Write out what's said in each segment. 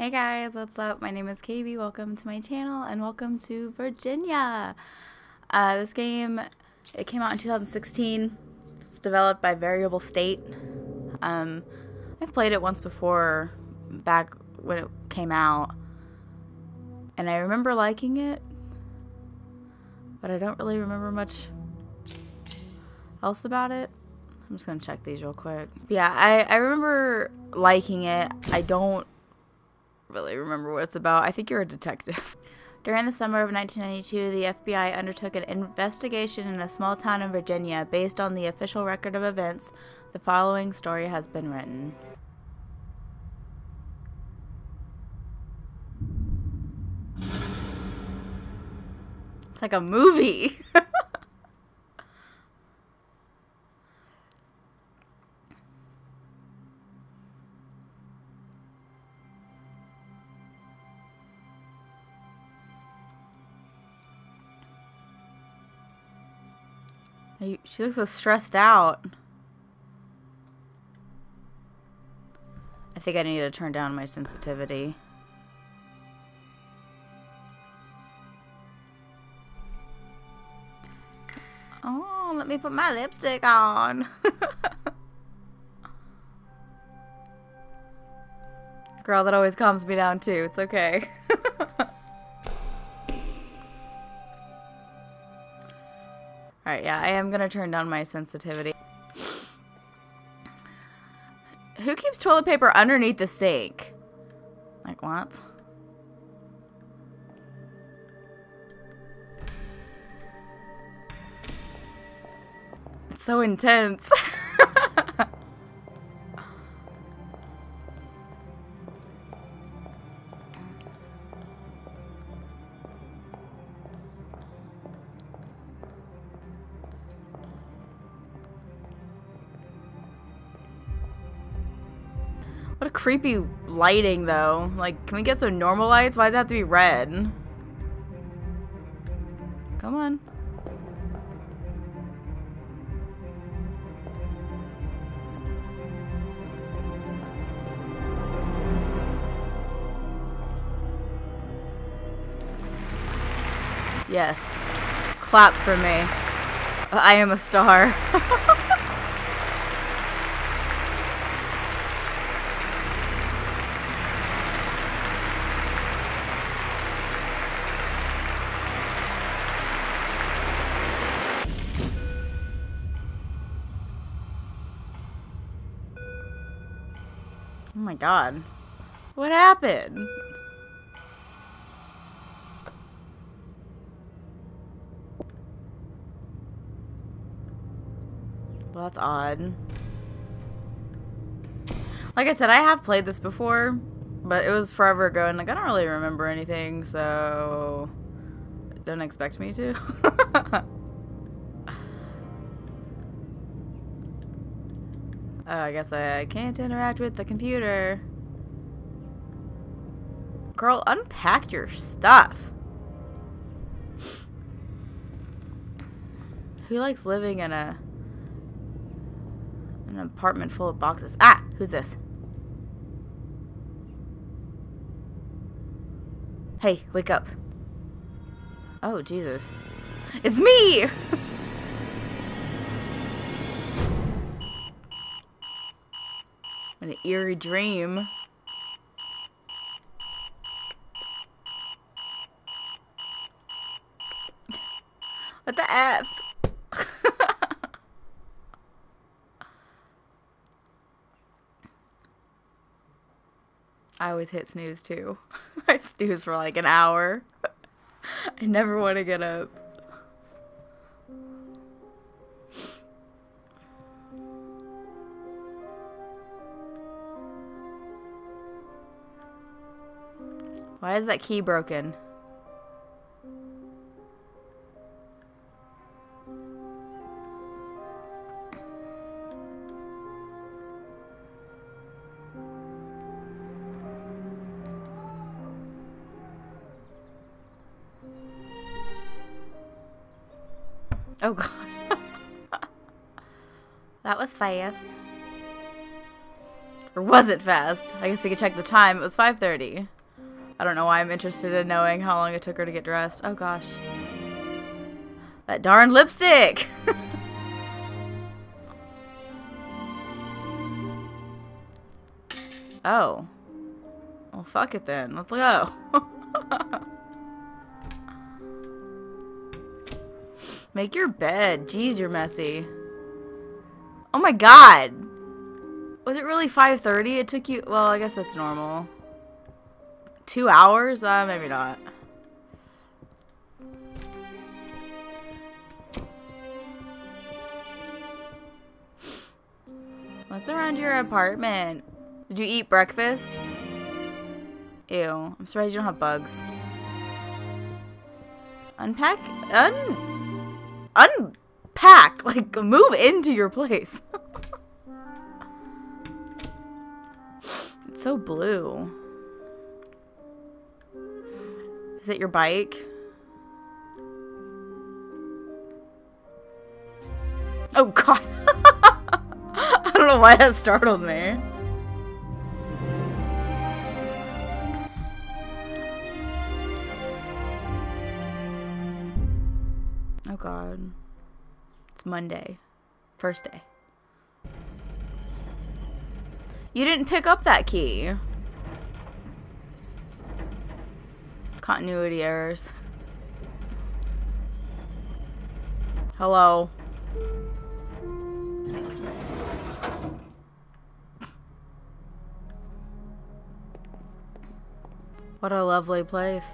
Hey guys, what's up? My name is KB. Welcome to my channel and welcome to Virginia. This game, it came out in 2016. It's developed by Variable State. I've played it once before back when it came out and I remember liking it, but I don't really remember much else about it. I'm just gonna check these real quick. Yeah, I remember liking it. I don't really remember what it's about. I think you're a detective. During the summer of 1992, the FBI undertook an investigation in a small town in Virginia. Based on the official record of events, the following story has been written. It's like a movie. She looks so stressed out. I think I need to turn down my sensitivity. Oh, let me put my lipstick on. Girl, that always calms me down too. It's okay. Alright, yeah, I am gonna turn down my sensitivity. Who keeps toilet paper underneath the sink? Like, what? It's so intense. What a creepy lighting, though. Like, can we get some normal lights? Why does it have to be red? Come on. Yes. Clap for me. I am a star. Oh my god. What happened? Well, that's odd. Like I said, I have played this before, but it was forever ago, and like I don't really remember anything, so don't expect me to. Oh, I guess I can't interact with the computer. Girl, unpack your stuff. Who likes living in an apartment full of boxes? Ah, who's this? Hey, wake up. Oh, Jesus. It's me! An eerie dream. What the F? I always hit snooze too. I snooze for like an hour. I never want to get up. Why is that key broken? Oh god. That was fast. Or was it fast? I guess we could check the time. It was 5:30. I don't know why I'm interested in knowing how long it took her to get dressed. Oh gosh. That darn lipstick! Oh. Well, fuck it then. Let's go. Make your bed. Jeez, you're messy. Oh my god! Was it really 5:30? It took you... Well, I guess that's normal. 2 hours? Maybe not. What's around your apartment? Did you eat breakfast? Ew. I'm surprised you don't have bugs. Unpack? Unpack! Like, move into your place. It's so blue. Is it your bike? Oh god. I don't know why that startled me. Oh god. It's Monday. First day. You didn't pick up that key. Continuity errors. Hello. What a lovely place.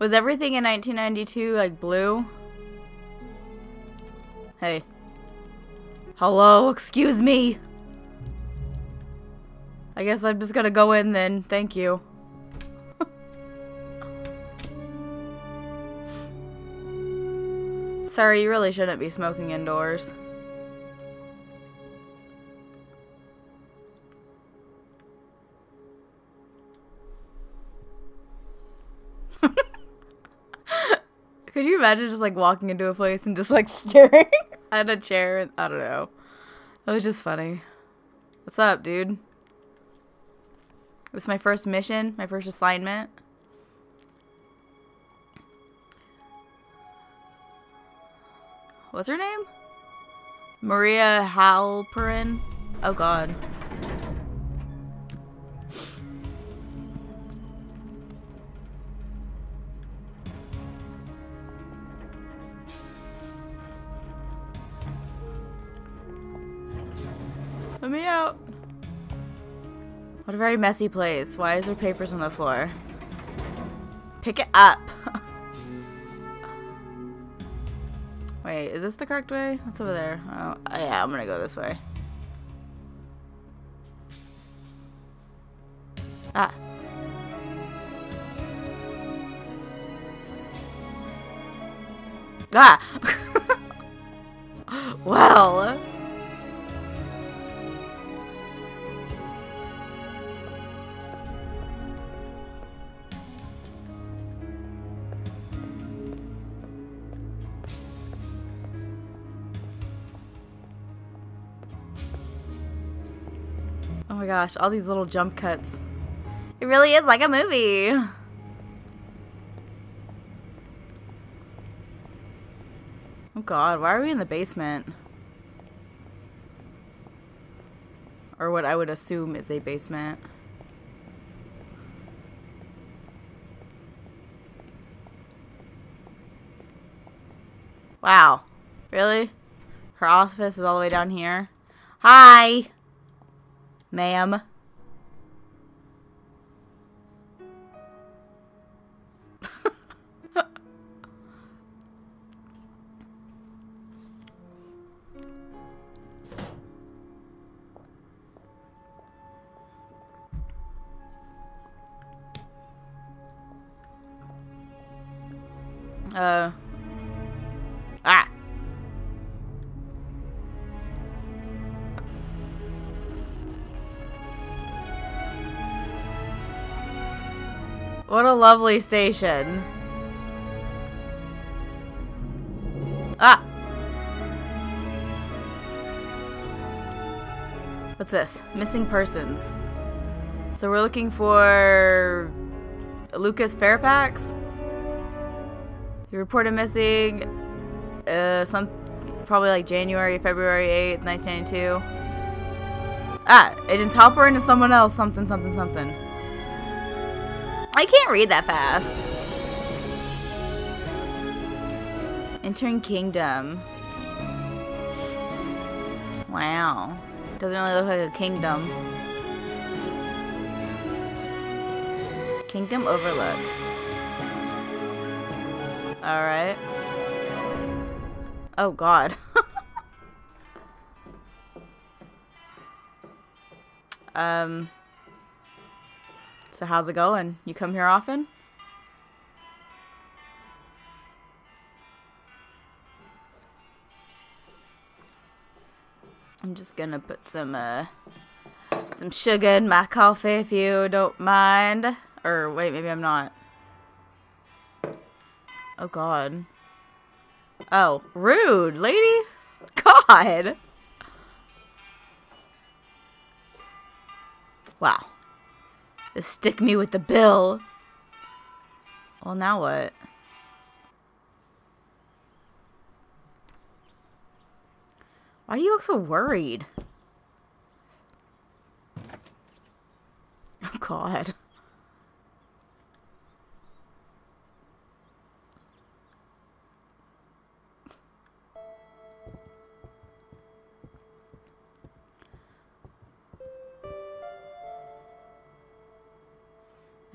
Was everything in 1992 like blue? Hey. Hello, excuse me. I guess I'm just gonna go in then. Thank you. Sorry, you really shouldn't be smoking indoors. Could you imagine just like walking into a place and just like staring at a chair? And, I don't know. It was just funny. What's up, dude? It was my first mission, my first assignment. What's her name? Maria Halperin? Oh god. Let me out. What a very messy place. Why is there papers on the floor? Pick it up. Wait, is this the correct way? What's over there? Oh, yeah, I'm gonna go this way. Ah. Ah! Well... Oh my gosh, all these little jump cuts. It really is like a movie. Oh god, why are we in the basement? Or what I would assume is a basement. Wow. Really? Her office is all the way down here? Hi! Ma'am. What a lovely station. Ah! What's this? Missing persons. So we're looking for Lucas Fairfax. He reported missing some probably like January, February 8th, 1992. Ah, Agents Halperin and someone else, something, something, something. I can't read that fast. Entering Kingdom. Wow. Doesn't really look like a kingdom. Kingdom Overlook. Alright. Oh god. So how's it going? You come here often? I'm just gonna put some sugar in my coffee if you don't mind. Or wait, maybe I'm not. Oh god. Oh, rude, lady. God. Wow. Just stick me with the bill. Well, now what? Why do you look so worried? Oh god.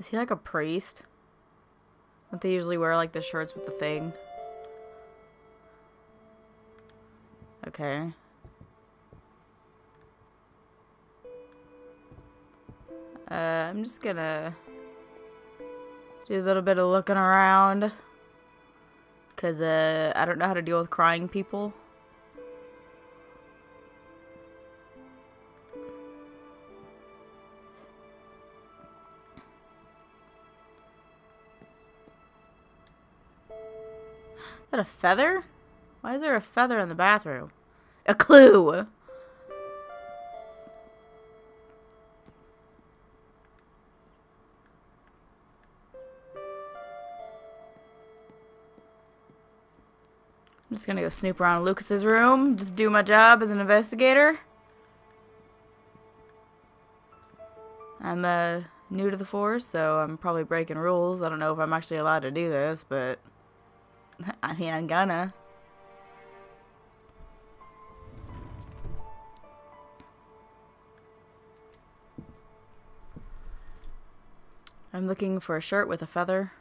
Is he like a priest? Don't they usually wear like the shirts with the thing? Okay. I'm just gonna do a little bit of looking around, cause I don't know how to deal with crying people. Is that a feather? Why is there a feather in the bathroom? A clue! I'm just gonna go snoop around Lucas's room, just do my job as an investigator. I'm new to the force, so I'm probably breaking rules. I don't know if I'm actually allowed to do this, but I mean, I'm gonna. I'm looking for a shirt with a feather.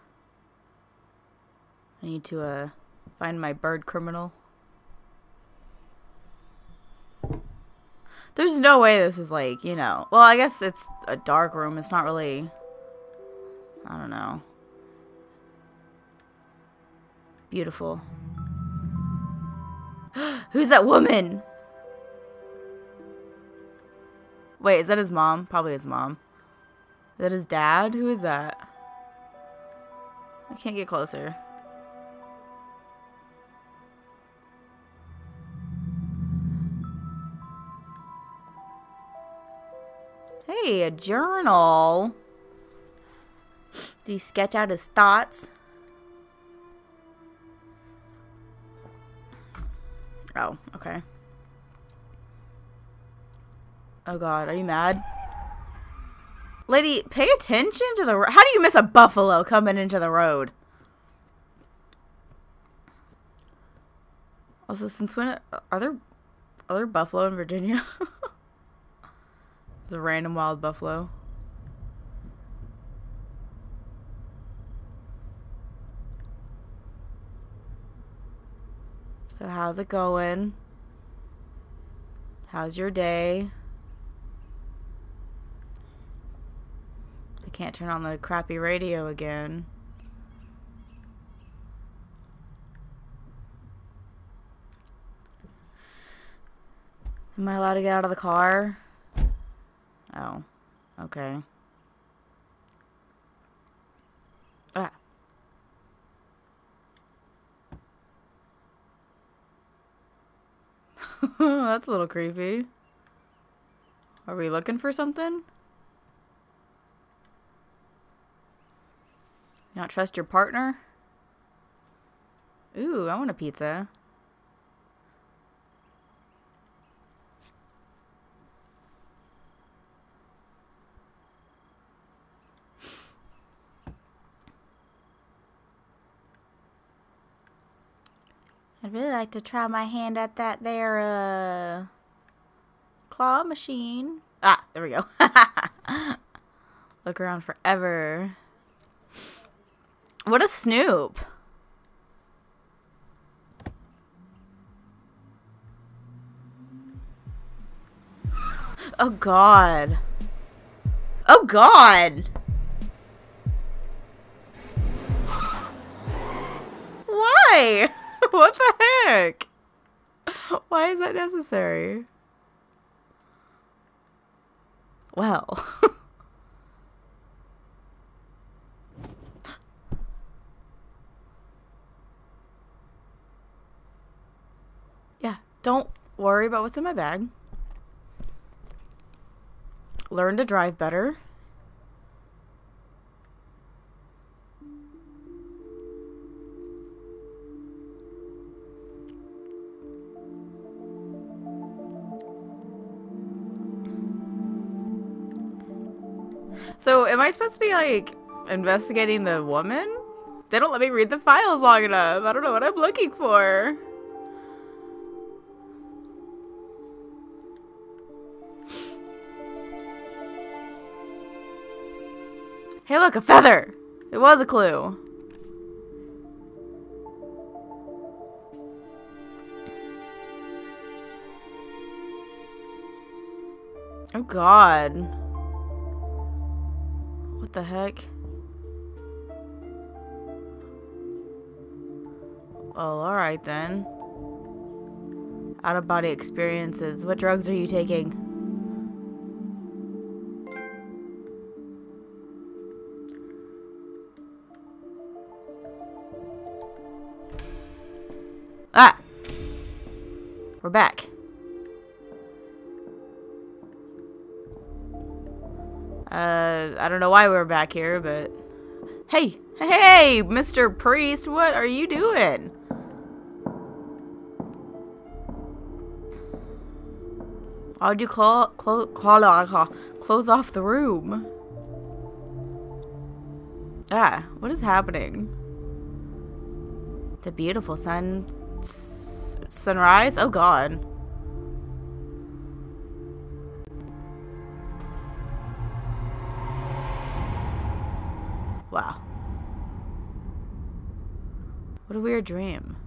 I need to find my bird criminal. There's no way this is like, you know. Well, I guess it's a dark room. It's not really. I don't know. Beautiful. Who's that woman? Wait, is that his mom? Probably his mom. Is that his dad? Who is that? I can't get closer. Hey, a journal. Did he sketch out his thoughts? Oh, okay. Oh god, are you mad? Lady, pay attention to the road. How do you miss a buffalo coming into the road? Also, since when are there other buffalo in Virginia? The random wild buffalo. So how's it going? How's your day? I can't turn on the crappy radio again. Am I allowed to get out of the car? Oh, okay. Ah. That's a little creepy. Are we looking for something? Not trust your partner? Ooh, I want a pizza. I'd really like to try my hand at that there, claw machine. Ah, there we go. Look around forever. What a snoop. Oh, God. Oh, God. Why? What the heck? Why is that necessary? Well. Yeah, don't worry about what's in my bag. Learn to drive better. So, am I supposed to be, like, investigating the woman? They don't let me read the files long enough. I don't know what I'm looking for. Hey, look, a feather! It was a clue. Oh, God. What the heck? Well, alright then. Out-of-body experiences. What drugs are you taking? Ah! We're back. I don't know why we're back here, but... Hey! Hey, Mr. Priest! What are you doing? Why would you close off the room? Ah, what is happening? The beautiful sunrise? Oh, God. Wow. What a weird dream.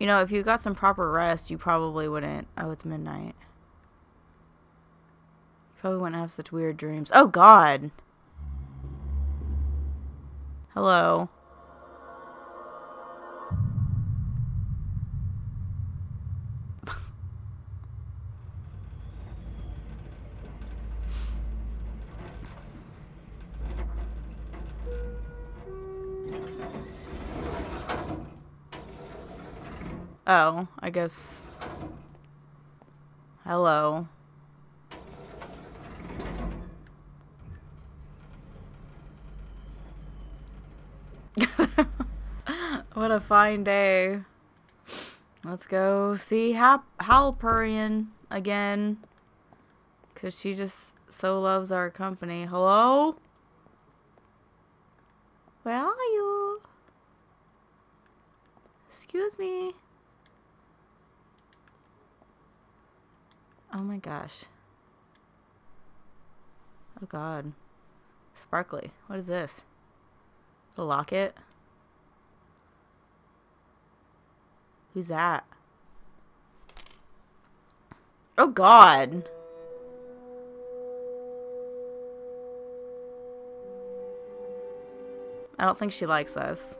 You know, if you got some proper rest, you probably wouldn't. Oh, it's midnight. You probably wouldn't have such weird dreams. Oh, God! Hello. Oh, I guess. Hello. What a fine day. Let's go see Halperin again. Because she just so loves our company. Hello? Where are you? Excuse me. Oh my gosh. Oh God. Sparkly. What is this? A locket? Who's that? Oh God! I don't think she likes us.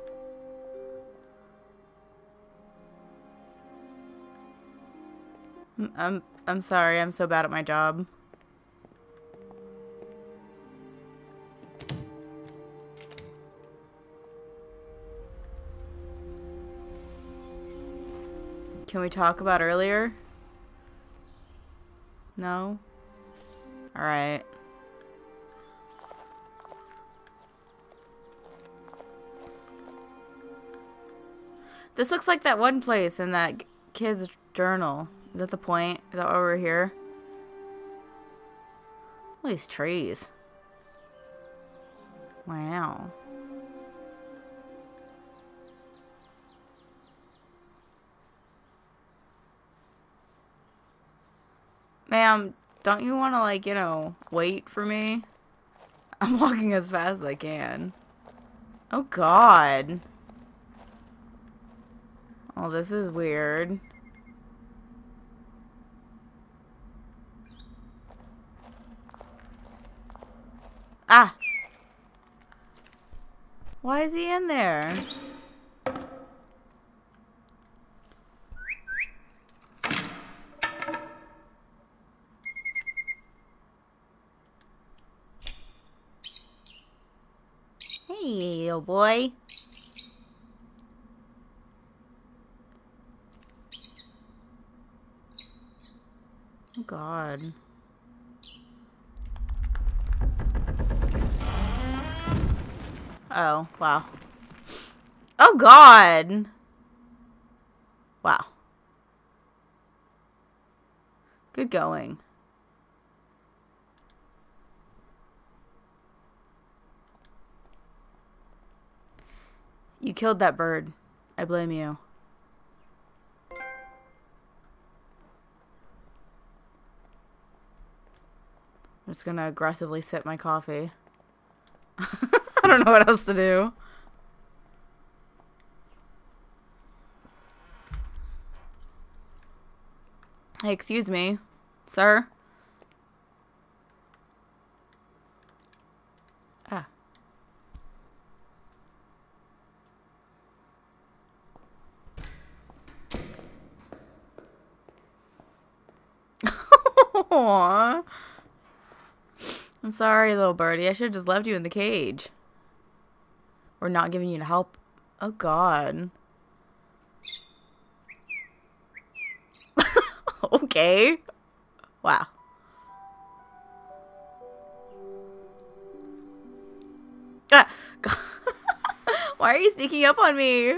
I'm sorry, I'm so bad at my job. Can we talk about earlier? No? Alright. This looks like that one place in that kid's journal. Is that the point? Is that why we're here? All these trees. Wow. Ma'am, don't you want to, like, you know, wait for me? I'm walking as fast as I can. Oh, God. Oh, this is weird. Ah! Why is he in there? Hey, old boy. Oh, God. Oh, wow. Oh, God! Wow. Good going. You killed that bird. I blame you. I'm just gonna aggressively sip my coffee. I don't know what else to do. Hey, excuse me, sir. Ah. Aww. I'm sorry, little birdie. I should have just left you in the cage. Or not giving you help. Oh, God. Okay. Wow. Ah. Why are you sneaking up on me?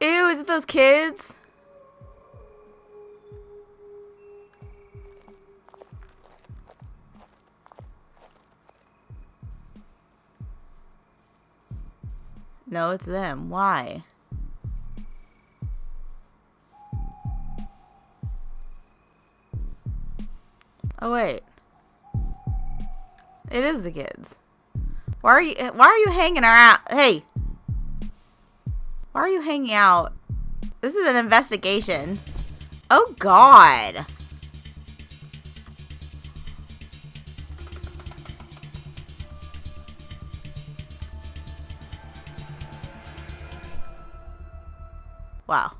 Ew, is it those kids? No, it's them. Why? Oh wait. It is the kids. Why are you hanging around? Hey. Why are you hanging out? This is an investigation. Oh God. Wow.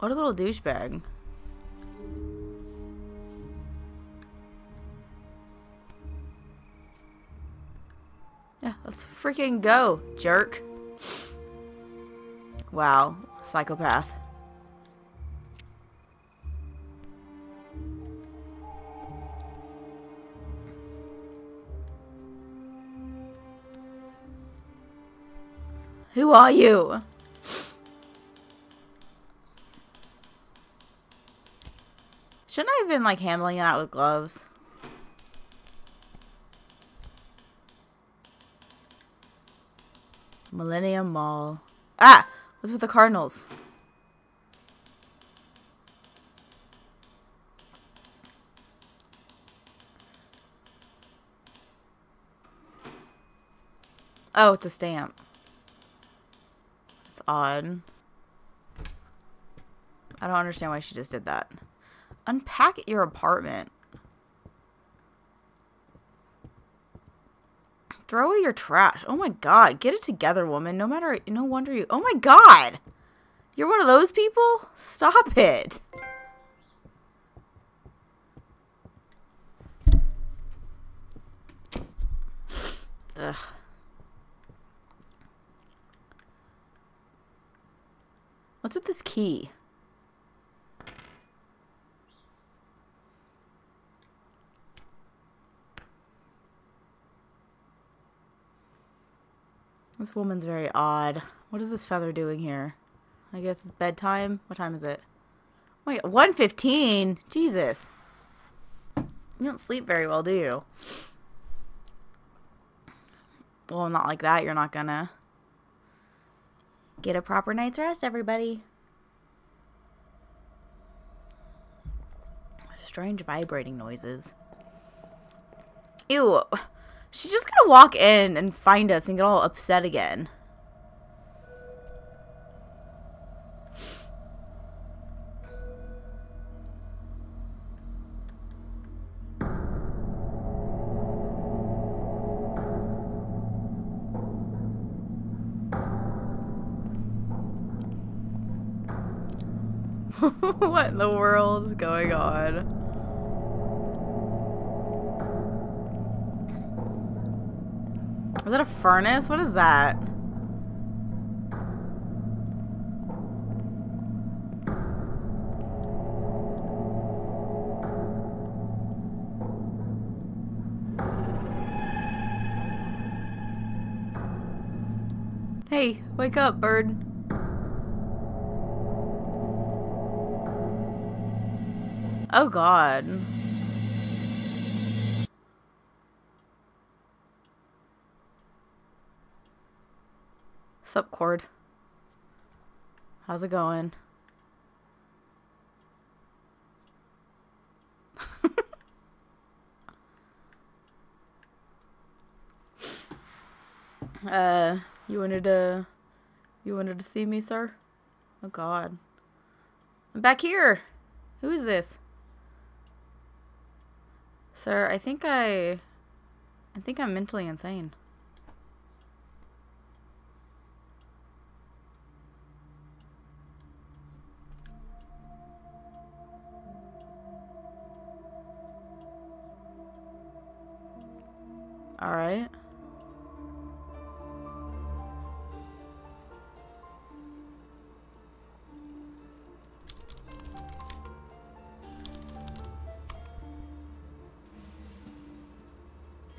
What a little douchebag. Yeah, let's freaking go, jerk. Wow, psychopath. Who are you? Shouldn't I have been like handling that with gloves? Millennium Mall. Ah! What's with the Cardinals? Oh, it's a stamp. Odd. I don't understand why she just did that. Unpack your apartment. Throw away your trash. Oh my God. Get it together, woman. No wonder you. Oh my God. You're one of those people? Stop it. Ugh. What's with this key? This woman's very odd. What is this feather doing here? I guess it's bedtime. What time is it? Wait, 1:15? Jesus. You don't sleep very well, do you? Well, not like that. You're not gonna get a proper night's rest, everybody. Strange vibrating noises. Ew. She's just gonna walk in and find us and get all upset again. What in the world's going on? Is that a furnace? What is that? Hey, wake up, bird. Oh, God. Sup, Cord? How's it going? You wanted to see me, sir? Oh God, I'm back here. Who is this, sir? I think I'm mentally insane. All right.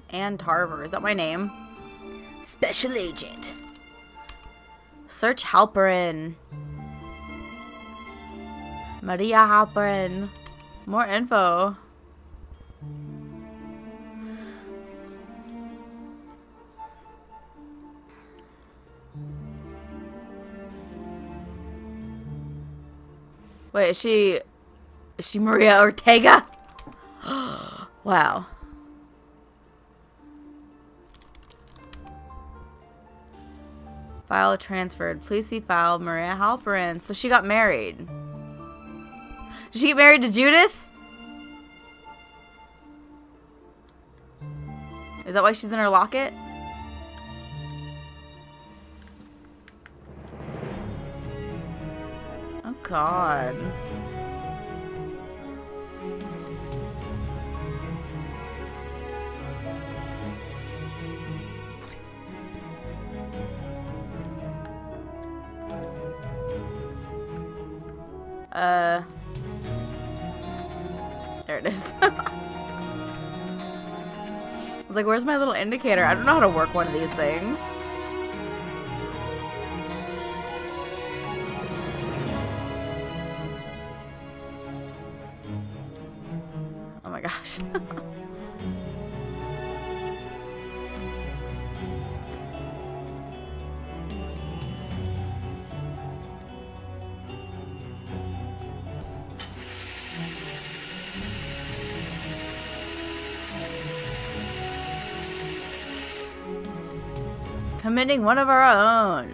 Ann Tarver, is that my name? Special Agent. Search Halperin. Maria Halperin. More info. Wait, is she Maria Ortega? Wow. File transferred. Please see file Maria Halperin. So she got married. Did she get married to Judith? Is that why she's in her locket? God. There it is. I was like, where's my little indicator? I don't know how to work one of these things. Gosh. Committing one of our own.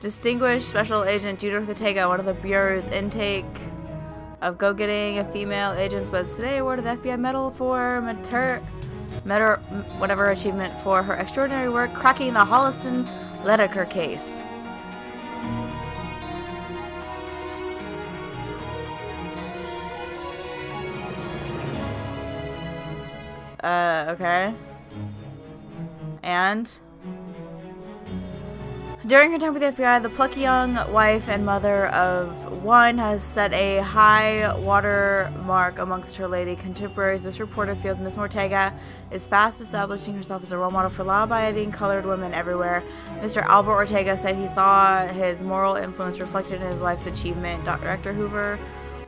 Distinguished Special Agent Judith Ortega, one of the Bureau's intake of go-getting a female agents was today awarded the FBI medal for whatever achievement for her extraordinary work cracking the Holliston Ledeker case. Okay. And During her time with the FBI, the plucky young wife and mother of one has set a high water mark amongst her lady contemporaries. This reporter feels Ms. Ortega is fast establishing herself as a role model for law-abiding colored women everywhere. Mr. Albert Ortega said he saw his moral influence reflected in his wife's achievement. Dr. Hoover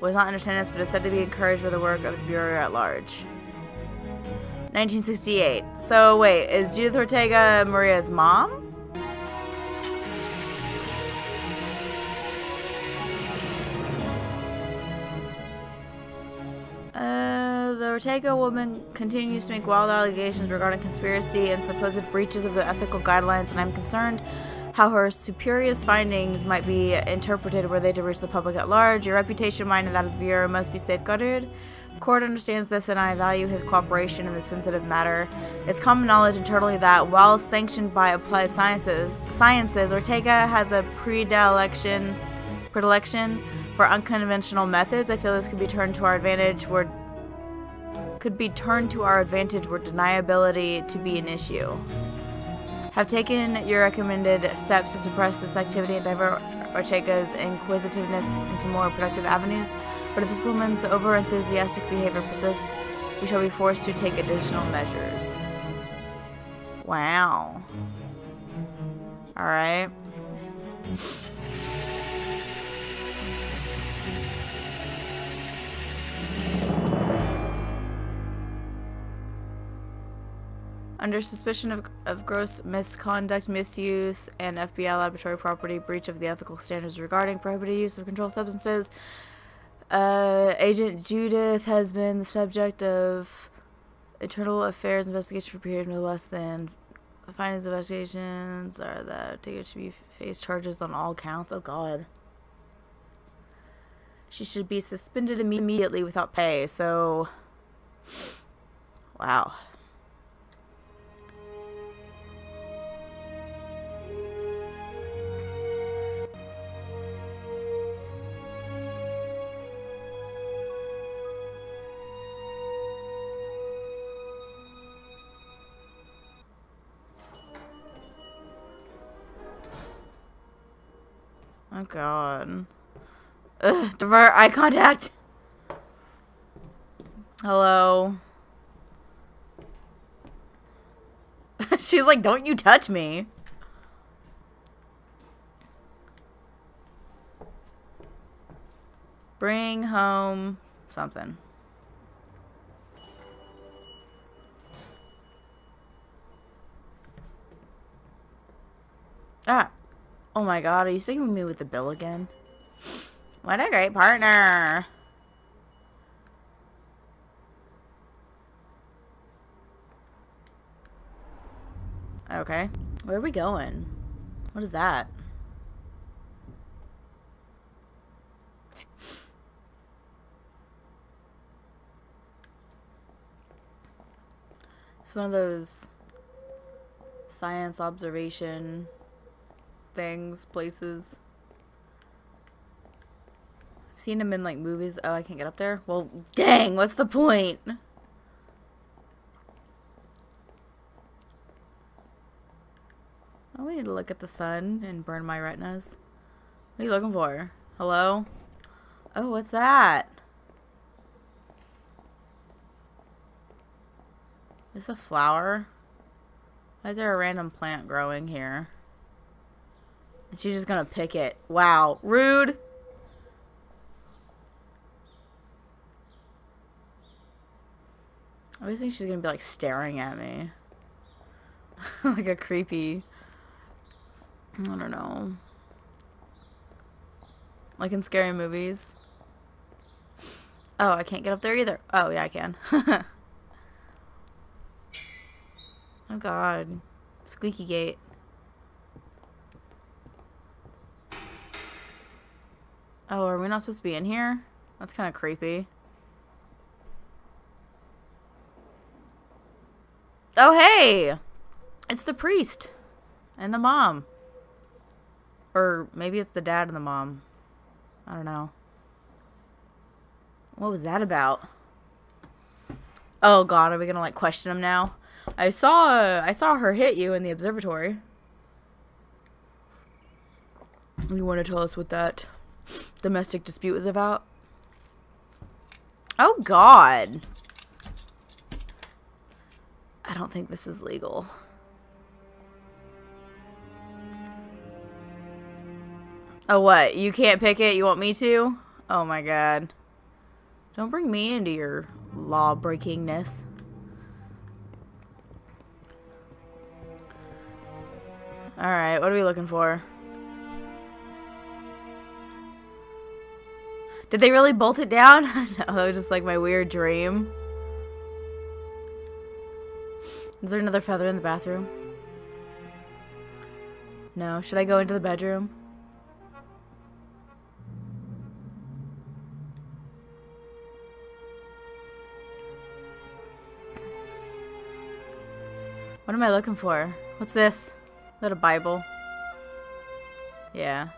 was not understanding this, but is said to be encouraged by the work of the Bureau at large. 1968. So wait, is Judith Ortega Maria's mom? The Ortega woman continues to make wild allegations regarding conspiracy and supposed breaches of the ethical guidelines, and I'm concerned how her spurious findings might be interpreted were they to reach the public at large. Your reputation, mine, and that of the Bureau must be safeguarded. Court understands this, and I value his cooperation in this sensitive matter. It's common knowledge internally that, while sanctioned by applied sciences, Ortega has a predilection for unconventional methods. I feel this could be turned to our advantage were deniability to be an issue. Have taken your recommended steps to suppress this activity and divert Ortega's inquisitiveness into more productive avenues. But if this woman's over-enthusiastic behavior persists, we shall be forced to take additional measures. Wow. Alright. Under suspicion of gross misconduct, misuse, and FBI laboratory property, breach of the ethical standards regarding prohibited use of controlled substances, Agent Judith has been the subject of internal affairs investigation for a period no less than findings of investigations are that Ortega should be faced charges on all counts. Oh God. She should be suspended immediately without pay. So, wow. Oh God. Ugh, divert eye contact. Hello. She's like, don't you touch me. Bring home something. Ah. Oh my God, are you sticking with me with the bill again? What a great partner! Okay. Where are we going? What is that? It's one of those science observation things, places. I've seen them in like movies. Oh, I can't get up there? Well, dang, what's the point? Oh, we need to look at the sun and burn my retinas. What are you looking for? Hello? Oh, what's that? Is this a flower? Why is there a random plant growing here? And she's just gonna pick it. Wow. Rude. I always think she's gonna be like staring at me. Like a creepy, I don't know. Like in scary movies. Oh, I can't get up there either. Oh yeah, I can. Oh God. Squeaky gate. Oh, are we not supposed to be in here? That's kind of creepy. Oh, hey! It's the priest and the mom. Or maybe it's the dad and the mom. I don't know. What was that about? Oh, God, are we gonna, like, question him now? I saw her hit you in the observatory. You want to tell us what that domestic dispute was about? Oh, God. I don't think this is legal. Oh, what? You can't pick it? You want me to? Oh, my God. Don't bring me into your law-breakingness. Alright, what are we looking for? Did they really bolt it down? No, that was just like my weird dream. Is there another feather in the bathroom? No. Should I go into the bedroom? What am I looking for? What's this? Is that a Bible? Yeah.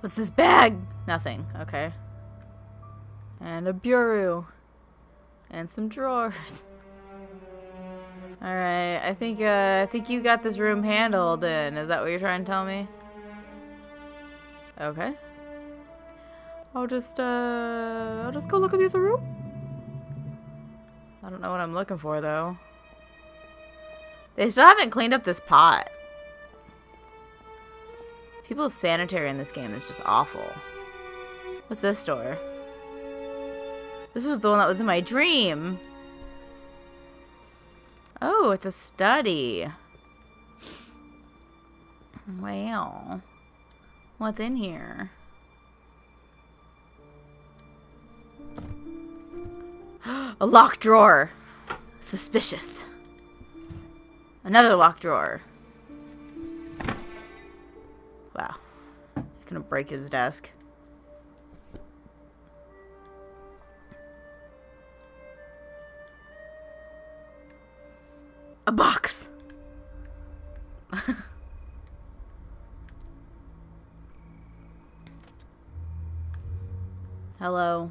What's this bag? Nothing. Okay. And a bureau. And some drawers. Alright, I think you got this room handled in. Is that what you're trying to tell me? Okay. I'll just go look at the other room. I don't know what I'm looking for though. They still haven't cleaned up this pot. People's sanitary in this game is just awful. What's this door? This was the one that was in my dream. Oh, it's a study. Wow. What's in here? A locked drawer. Suspicious. Another locked drawer. Wow. He's gonna break his desk. A box. Hello.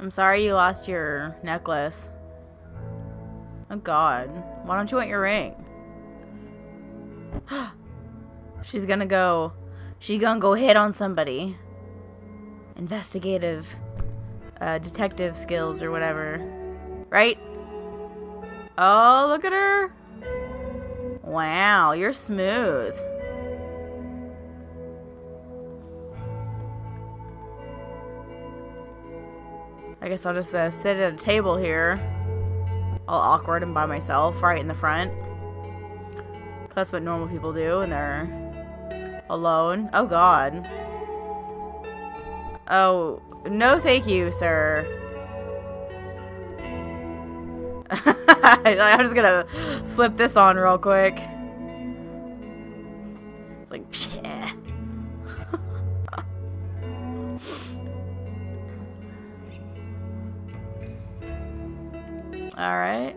I'm sorry you lost your necklace. Oh God. Why don't you want your ring? She's gonna go hit on somebody. Investigative detective skills or whatever. Right? Oh, look at her. Wow, you're smooth. I guess I'll just sit at a table here. All awkward and by myself, right in the front. That's what normal people do when they're alone. Oh, God. Oh, no thank you, sir. I'm just gonna slip this on real quick. It's like, yeah. Alright.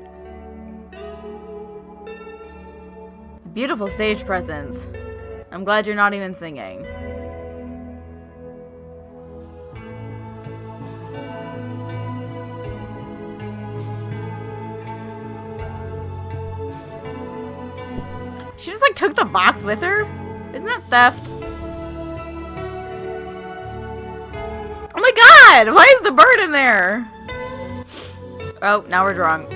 Beautiful stage presence. I'm glad you're not even singing. She just like took the box with her? Isn't that theft? Oh my God! Why is the bird in there? Oh, now we're drunk.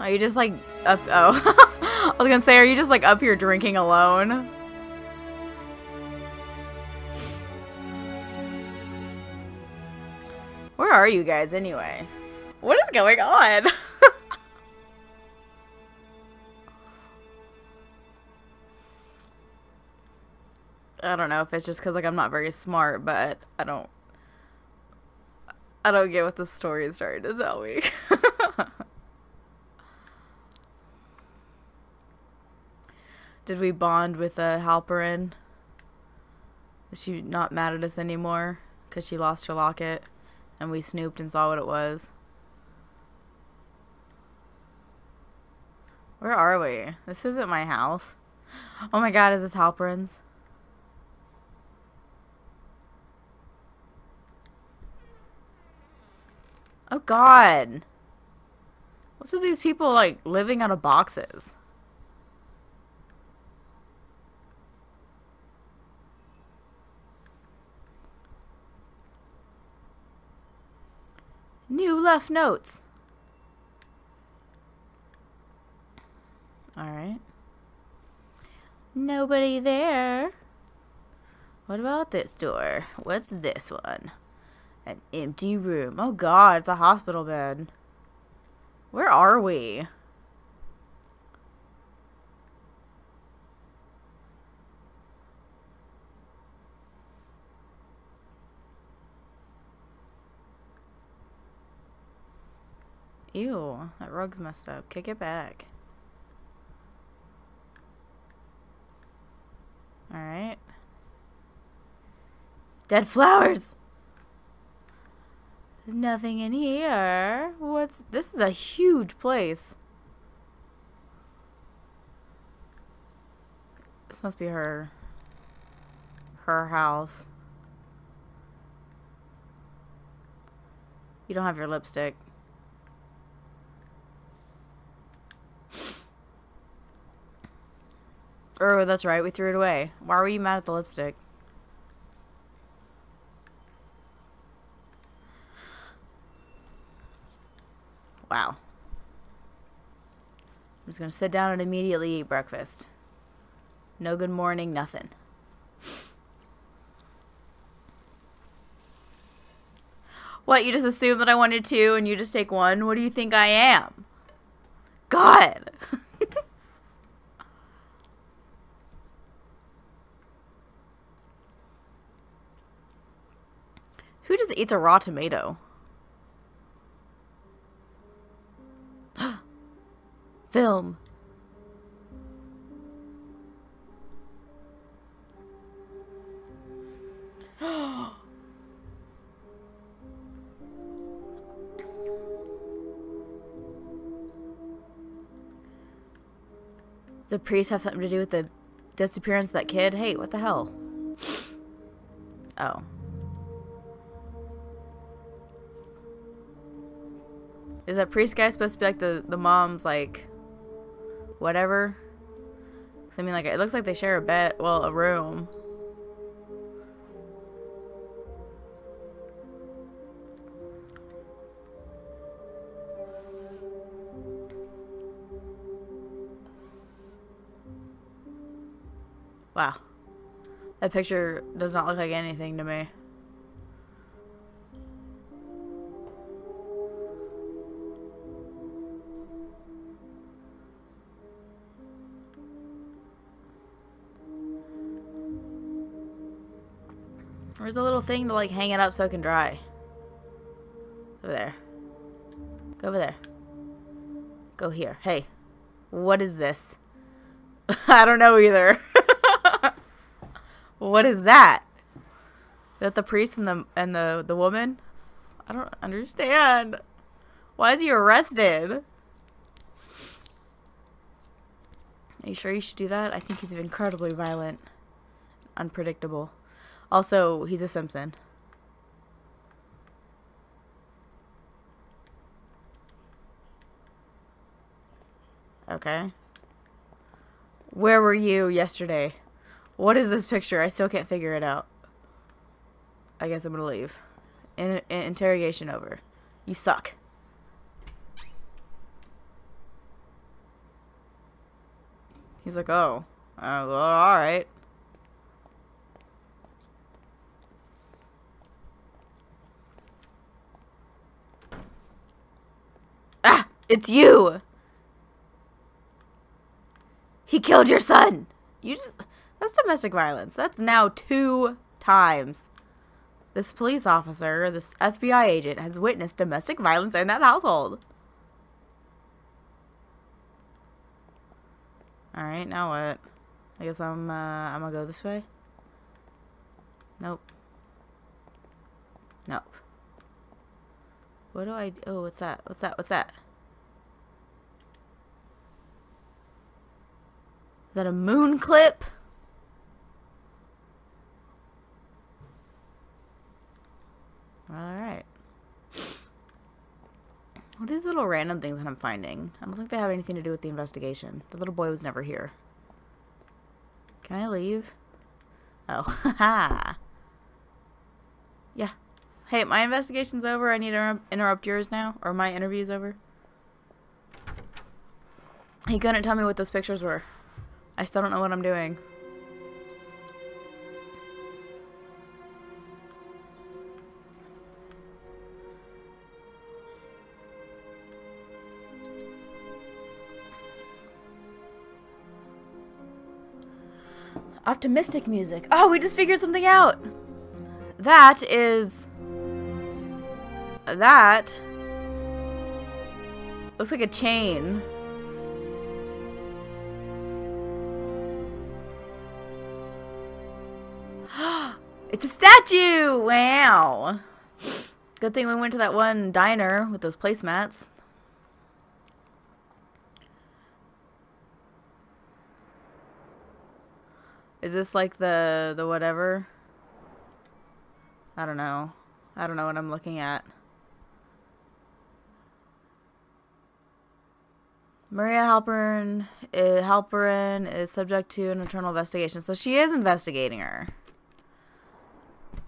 Are you just like up? Oh, I was gonna say, are you just like up here drinking alone? Where are you guys anyway? What is going on? I don't know if it's just because like I'm not very smart, but I don't I don't get what the story is trying to tell me. Did we bond with Halperin? Is she not mad at us anymore? Because she lost her locket and we snooped and saw what it was. Where are we? This isn't my house. Oh my god, is this Halperin's? Oh god. What's with these people, like, living out of boxes? New left notes. Alright. Nobody there. What about this door? What's this one? An empty room. Oh god, it's a hospital bed. Where are we? Ew, that rug's messed up. Kick it back. Alright. Dead flowers! There's nothing in here. What's... This is a huge place. This must be her... her house. You don't have your lipstick. Oh, that's right. We threw it away. Why were you mad at the lipstick? Wow. I'm just going to sit down and immediately eat breakfast. No good morning, nothing. What, you just assumed that I wanted two and you just take one? What do you think I am? God! Who just eats a raw tomato? Film. Does the priest have something to do with the disappearance of that kid? Hey, what the hell? Oh. Is that priest guy supposed to be like the mom's, like, whatever? I mean, like, it looks like they share a bed, well, a room. Wow. That picture does not look like anything to me. There's a little thing to, like, hang it up so it can dry. Over there. Go over there. Go here. Hey. What is this? I don't know either. What is that? Is that the priest and the woman? I don't understand. Why is he arrested? Are you sure you should do that? I think he's incredibly violent. Unpredictable. Also, he's a Simpson. Okay. Where were you yesterday? What is this picture? I still can't figure it out. I guess I'm gonna leave. Interrogation over. You suck. He's like, oh. Well, alright. It's you! He killed your son! You just... That's domestic violence. That's now 2 times. This police officer, this FBI agent, has witnessed domestic violence in that household. Alright, now what? I guess I'm gonna go this way. Nope. Nope. What do I do? Oh, what's that? What's that? What's that? Is that a moon clip? Well, alright. What are these little random things that I'm finding? I don't think they have anything to do with the investigation. The little boy was never here. Can I leave? Oh, haha. Yeah. Hey, my investigation's over. I need to interrupt yours now. Or my interview's over. He couldn't tell me what those pictures were. I still don't know what I'm doing. Optimistic music. Oh, we just figured something out. That is... that... looks like a chain. It's a statue! Wow. Good thing we went to that one diner with those placemats. Is this like the whatever? I don't know. I don't know what I'm looking at. Maria Halperin is subject to an internal investigation. So she is investigating her.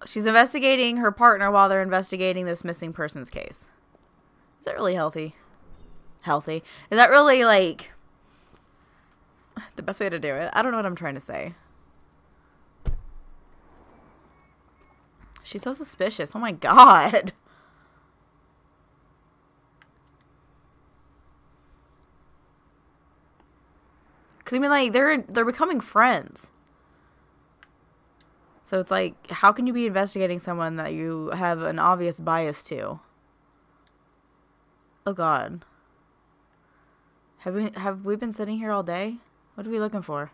She's investigating her partner while they're investigating this missing person's case. Is that really healthy? Healthy? Is that really like the best way to do it? I don't know what I'm trying to say. She's so suspicious. Oh my god. Because I mean, like, they're becoming friends. So it's like, how can you be investigating someone that you have an obvious bias to? Oh god. Have we been sitting here all day? What are we looking for?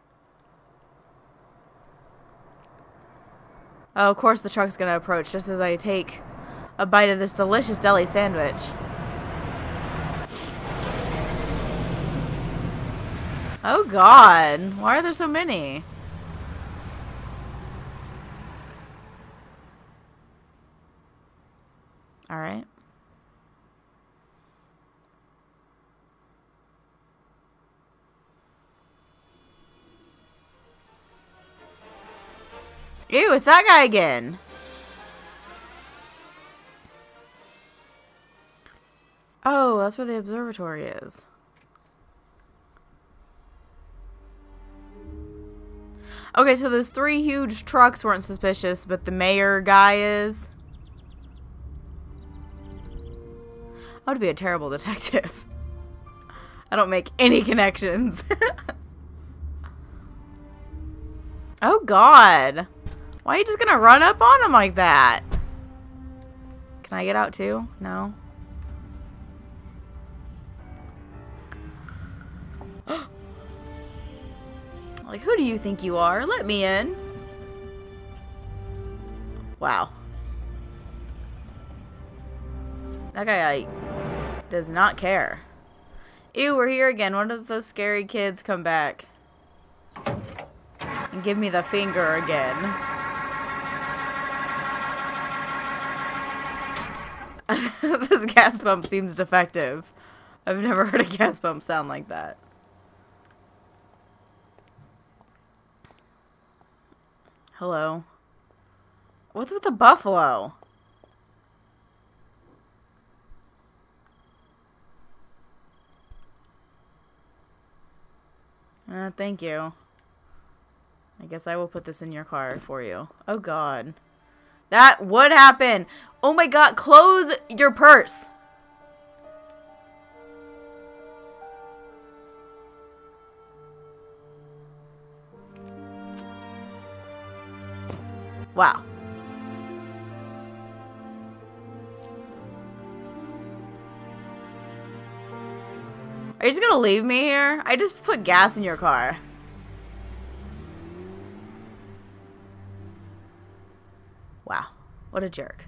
Oh, of course the truck's gonna approach just as I take a bite of this delicious deli sandwich. Oh god, why are there so many? Alright. Ew, it's that guy again. Oh, that's where the observatory is. Okay, so those three huge trucks weren't suspicious, but the mayor guy is. I would be a terrible detective. I don't make any connections. Oh, god. Why are you just gonna run up on him like that? Can I get out too? No. Like, who do you think you are? Let me in. Wow. That guy like, does not care. Ew, we're here again. One of those scary kids come back. And give me the finger again. This gas pump seems defective. I've never heard a gas pump sound like that. Hello. What's with the buffalo? Thank you. I guess I will put this in your car for you. Oh, god. That would happen. Oh, my god. Close your purse. Wow. Are you just gonna leave me here? I just put gas in your car. Wow, what a jerk.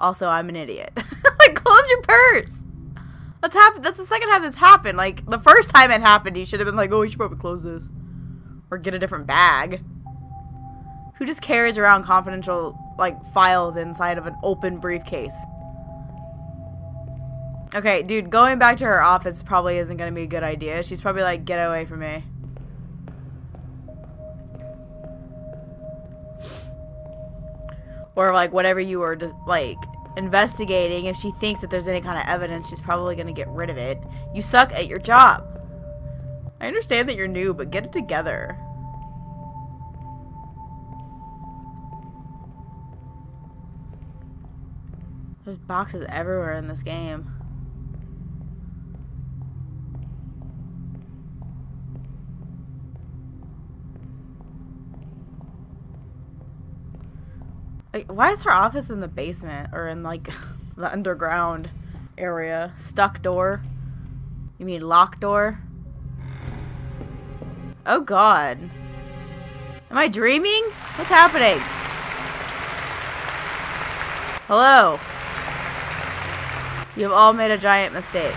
Also, I'm an idiot. Like, close your purse! That's happened. That's the second time that's happened. Like, the first time it happened, you should have been like, oh, you should probably close this. Or get a different bag. Who just carries around confidential, like, files inside of an open briefcase? Okay, dude, going back to her office probably isn't going to be a good idea. She's probably like, get away from me. Or, like, whatever you were, like, investigating. If she thinks that there's any kind of evidence, she's probably going to get rid of it. You suck at your job. I understand that you're new, but get it together. There's boxes everywhere in this game. Like, why is her office in the basement or in, like, the underground area? Stuck door? You mean locked door? Oh god. Am I dreaming? What's happening? Hello. You have all made a giant mistake.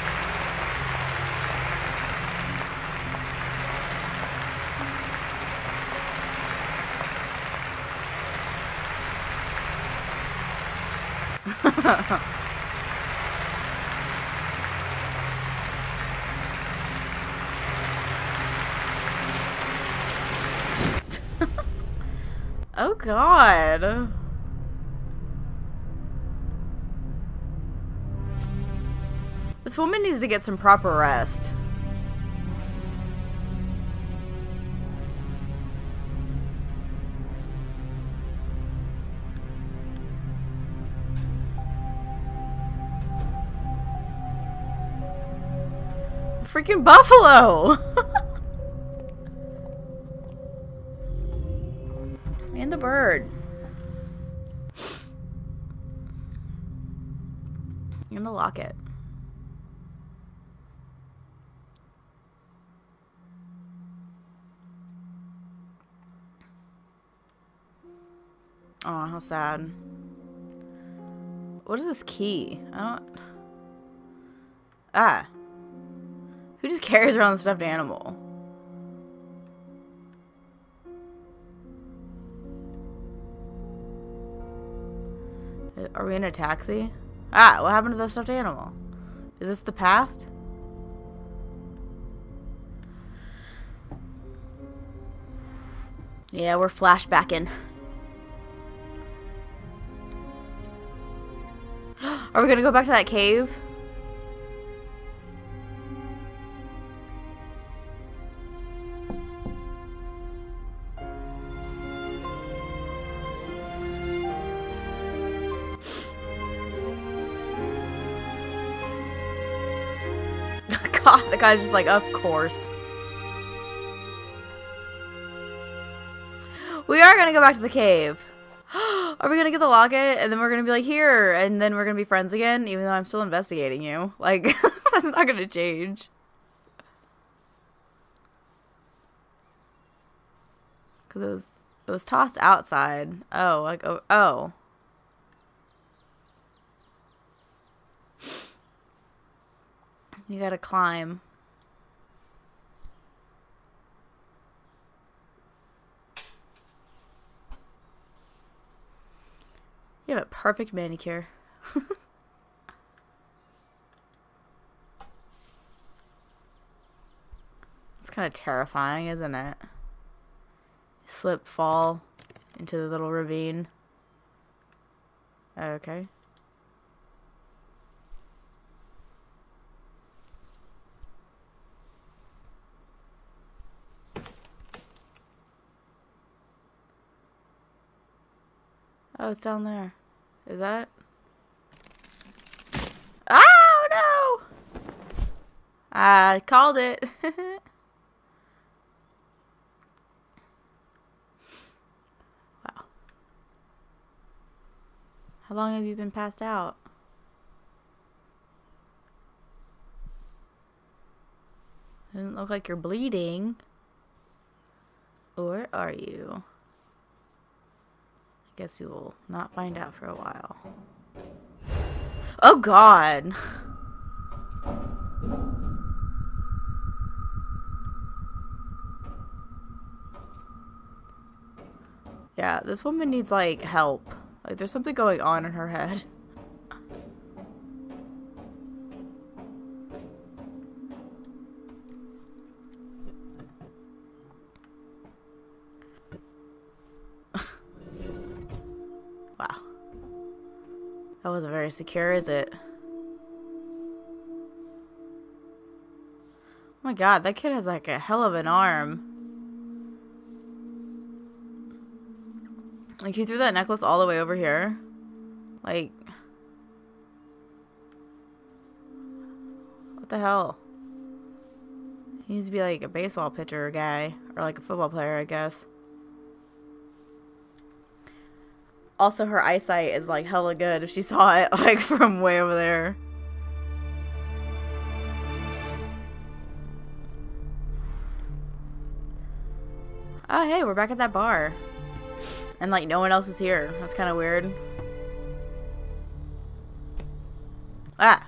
Oh god. This woman needs to get some proper rest. Freaking buffalo! And the bird. And the locket. Oh, how sad. What is this key? I don't... Ah. Who just carries around the stuffed animal? Are we in a taxi? Ah, what happened to the stuffed animal? Is this the past? Yeah, we're flashbacking. Are we gonna go back to that cave? God, the guy's just like, of course. We are gonna go back to the cave. Are we gonna get the locket and then we're gonna be like, here, and then we're gonna be friends again, even though I'm still investigating you? Like, that's not gonna change. Cause it was tossed outside. Oh, like, oh, oh. You gotta climb. You have a perfect manicure. It's kind of terrifying, isn't it? Slip, fall into the little ravine. Okay. Oh, it's down there. Is that? Oh, no! I called it. Wow. How long have you been passed out? doesn't look like you're bleeding. Or are you? I guess we will not find out for a while. Oh God! Yeah, this woman needs, like, help. Like, there's something going on in her head. Wow. That wasn't very secure, is it? Oh my God, that kid has, like, a hell of an arm. Like, he threw that necklace all the way over here. Like, what the hell? He needs to be like a baseball pitcher guy, or like a football player, I guess. Also, her eyesight is like hella good if she saw it like from way over there. Oh, hey, we're back at that bar. And like no one else is here. That's kind of weird. Ah.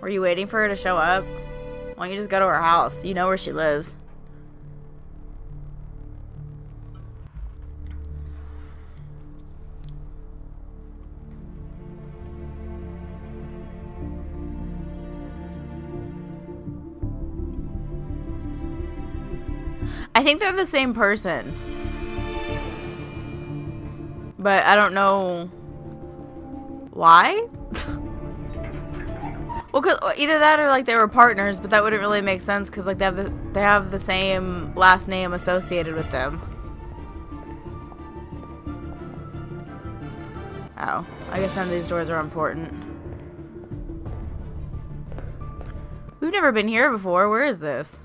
Were you waiting for her to show up? Why don't you just go to her house? You know where she lives. I think they're the same person. But I don't know why? Well, 'cause either that or like they were partners, but that wouldn't really make sense 'cause like they have the same last name associated with them. Oh, I guess none of these doors are important. We've never been here before. Where is this?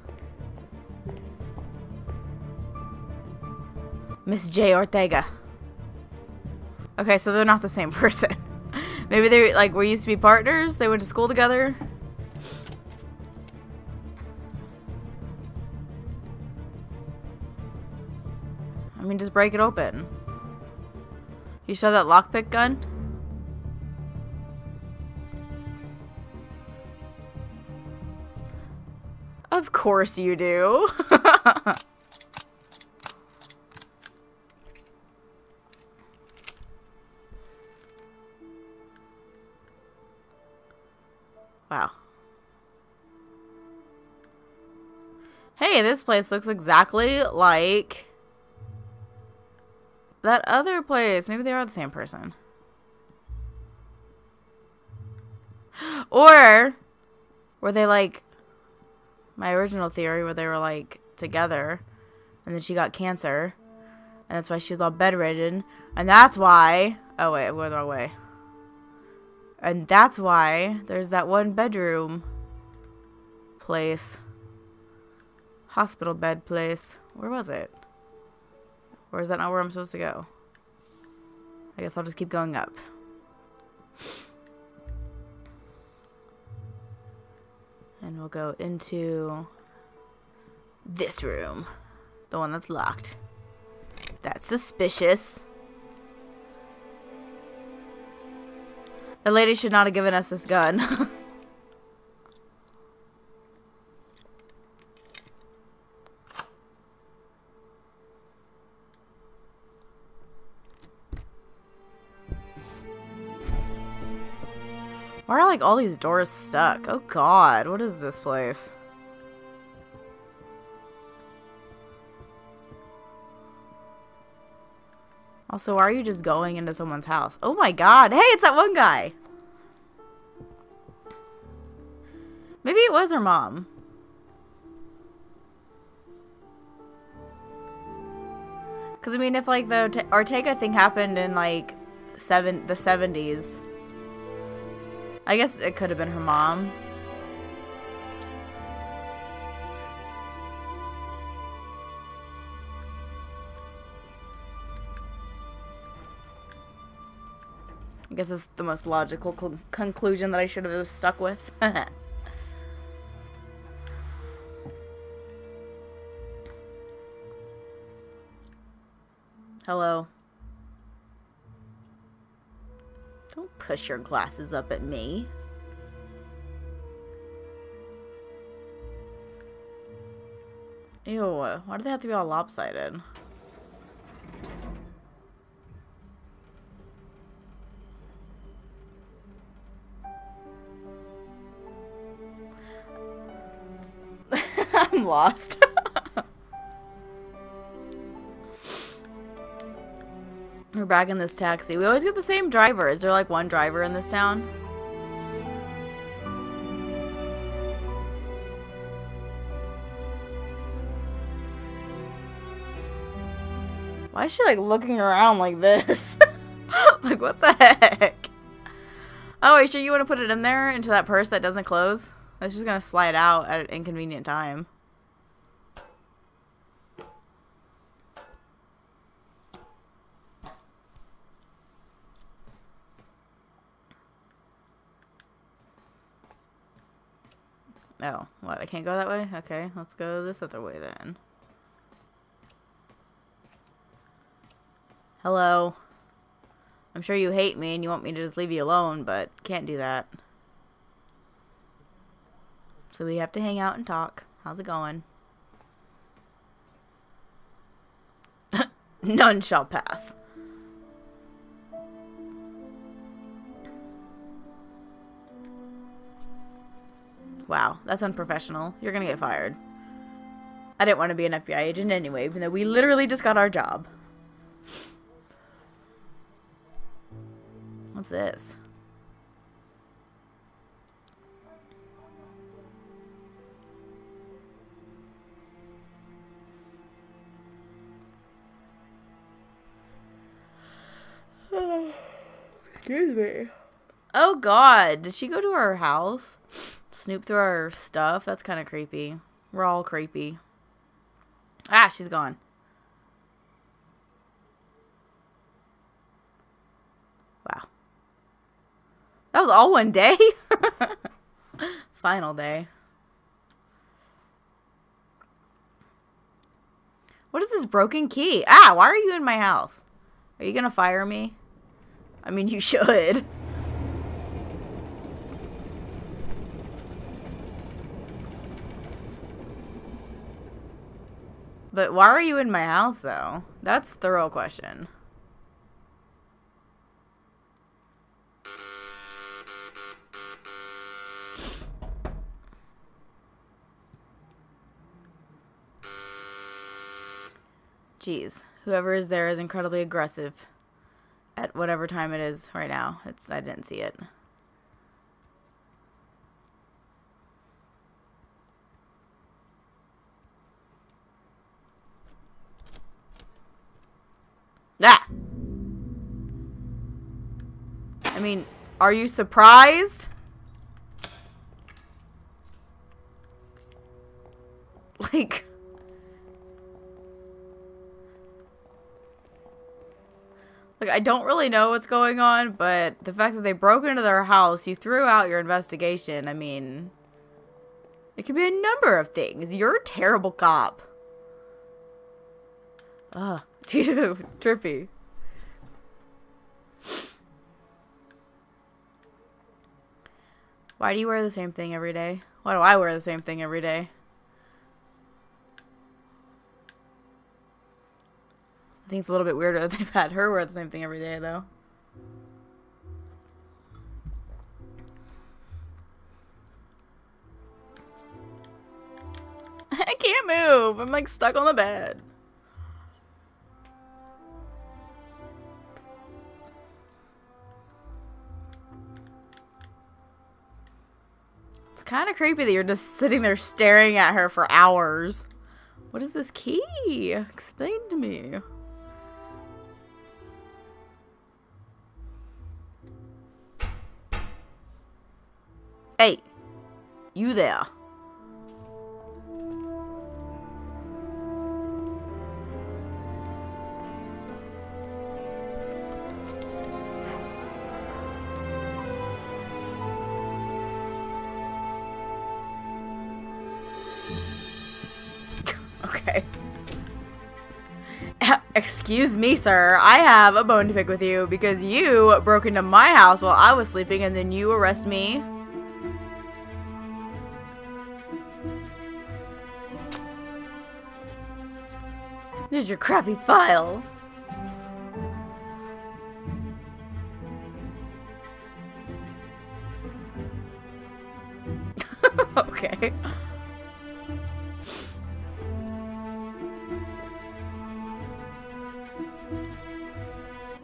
Miss J. Ortega. Okay, so they're not the same person. Maybe they like were used to be partners. They went to school together. I mean, just break it open. You show that lockpick gun? Of course you do. Wow. Hey, this place looks exactly like that other place. Maybe they are the same person. Or were they like my original theory where they were like together and then she got cancer and that's why she was all bedridden and that's why... Oh wait, I went the wrong way. And that's why there's that one bedroom place. Hospital bed place. Where was it? Or is that not where I'm supposed to go? I guess I'll just keep going up. And we'll go into this room. The one that's locked. That's suspicious. The lady should not have given us this gun. Why are like all these doors stuck? Oh God, what is this place? Also, why are you just going into someone's house? Oh my God. Hey, it's that one guy. Maybe it was her mom. Because, I mean, if, like, the Ortega thing happened in, like, the 70s, I guess it could have been her mom. I guess it's the most logical conclusion that I should have just stuck with. Hello. Don't push your glasses up at me. Ew, why do they have to be all lopsided? I'm lost. We're back in this taxi. We always get the same driver. Is there like one driver in this town? Why is she like looking around like this? Like what the heck? Oh, are you sure you want to put it in there into that purse that doesn't close? It's just gonna slide out at an inconvenient time. Oh, what? I can't go that way? Okay, let's go this other way then. Hello. I'm sure you hate me and you want me to just leave you alone, but can't do that. So we have to hang out and talk. How's it going? None shall pass. Wow, that's unprofessional. You're gonna get fired. I didn't want to be an FBI agent anyway, even though we literally just got our job. What's this? Oh, excuse me. Oh God, did she go to our house? Snoop through our stuff? That's kind of creepy. We're all creepy. Ah, she's gone. Wow. That was all one day? Final day. What is this broken key? Ah, why are you in my house? Are you gonna fire me? I mean, you should. But why are you in my house, though? That's the real question. Jeez, whoever is there is incredibly aggressive at whatever time it is right now. I didn't see it. Ah! I mean, are you surprised? Like, I don't really know what's going on, but the fact that they broke into their house, you threw out your investigation, I mean, it could be a number of things. You're a terrible cop. Ugh. Trippy. Why do you wear the same thing every day? Why do I wear the same thing every day? I think it's a little bit weirder that they've had her wear the same thing every day, though. I can't move. I'm like stuck on the bed. Kind of creepy that you're just sitting there staring at her for hours. What is this key? Explain to me. Hey, you there? Excuse me, sir, I have a bone to pick with you because you broke into my house while I was sleeping and then you arrest me. There's your crappy file. Okay.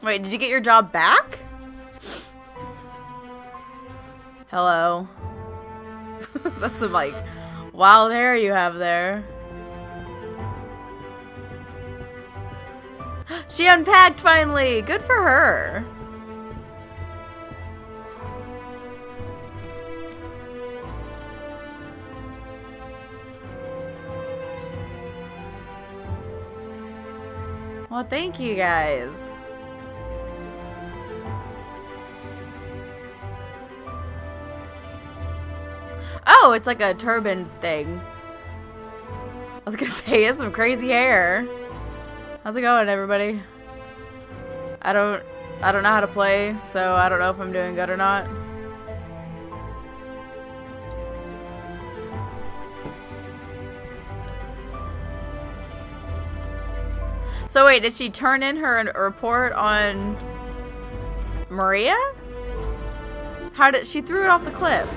Wait, did you get your job back? Hello. That's some, like, wild hair you have there. She unpacked finally! Good for her! Well, thank you guys. Oh, it's like a turban thing. I was gonna say, he has some crazy hair. How's it going, everybody? I don't know how to play, so I don't know if I'm doing good or not. So wait, did she turn in her report on Maria? How did she threw it off the cliff?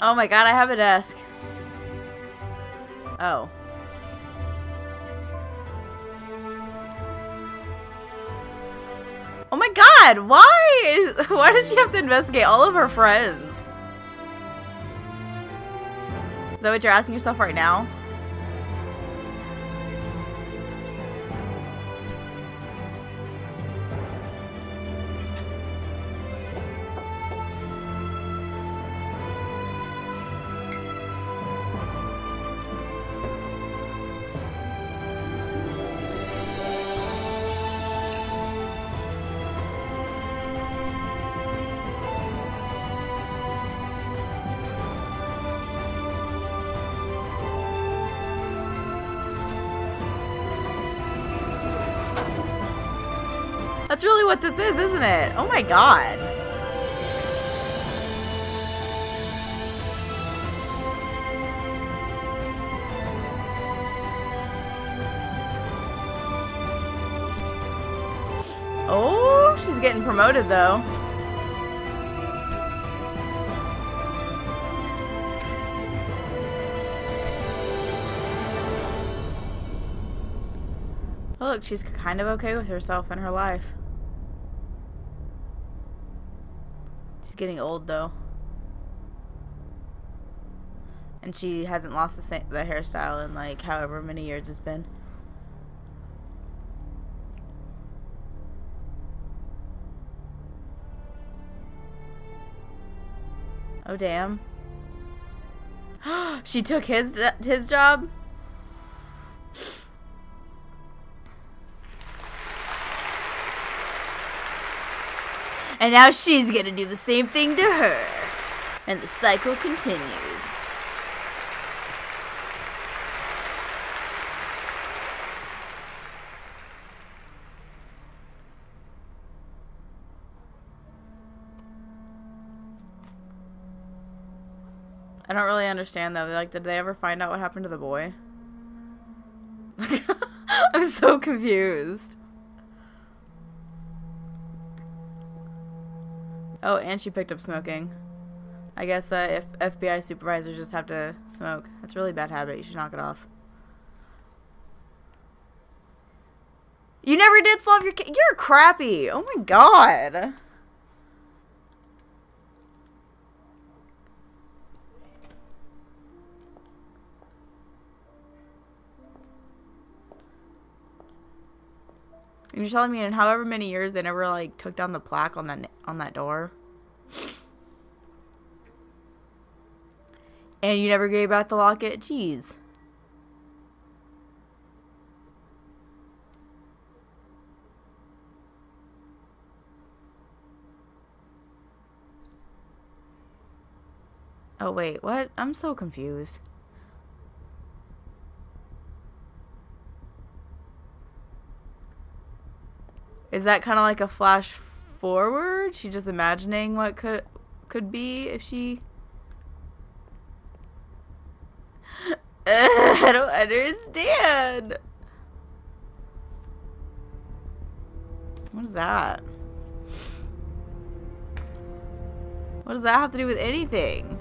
Oh my god, I have a desk. Oh. Oh my god, why does she have to investigate all of her friends? Is that what you're asking yourself right now? That's really what this is, isn't it? Oh my god. Oh, she's getting promoted though. Oh, look, she's kind of okay with herself and her life. Getting old though, and she hasn't lost the hairstyle in like however many years it's been. Oh damn. She took his job. And now she's gonna do the same thing to her. And the cycle continues. I don't really understand though. Like, did they ever find out what happened to the boy? I'm so confused. Oh, and she picked up smoking. I guess if FBI supervisors just have to smoke. That's a really bad habit. You should knock it off. You never did solve your case. You're crappy. Oh my god. And you're telling me in however many years they never like took down the plaque on that door. And you never gave out the locket? Jeez. Oh, wait, what? I'm so confused. Is that kind of like a flash forward? She just imagining what could be if she... I don't understand. What is that? What does that have to do with anything?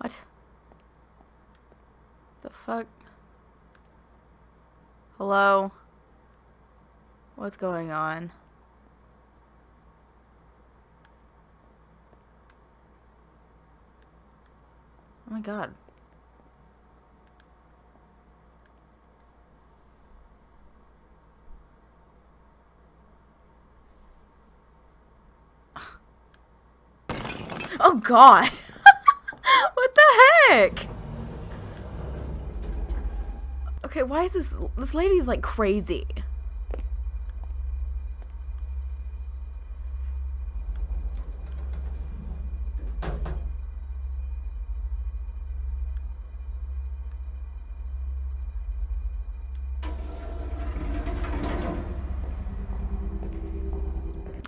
What the fuck? Hello? What's going on? Oh my god. Oh god! What the heck? Okay, why is this lady's like crazy?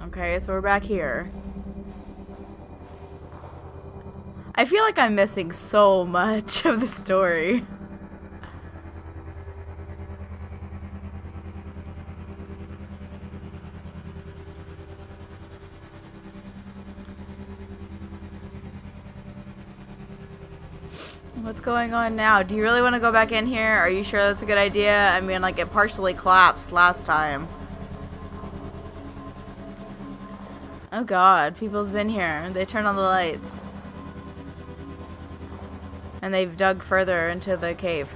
Okay, so we're back here. I feel like I'm missing so much of the story. What's going on now? Do you really want to go back in here? Are you sure that's a good idea? I mean, like, it partially collapsed last time. Oh god, people's been here. They turned on the lights. And they've dug further into the cave.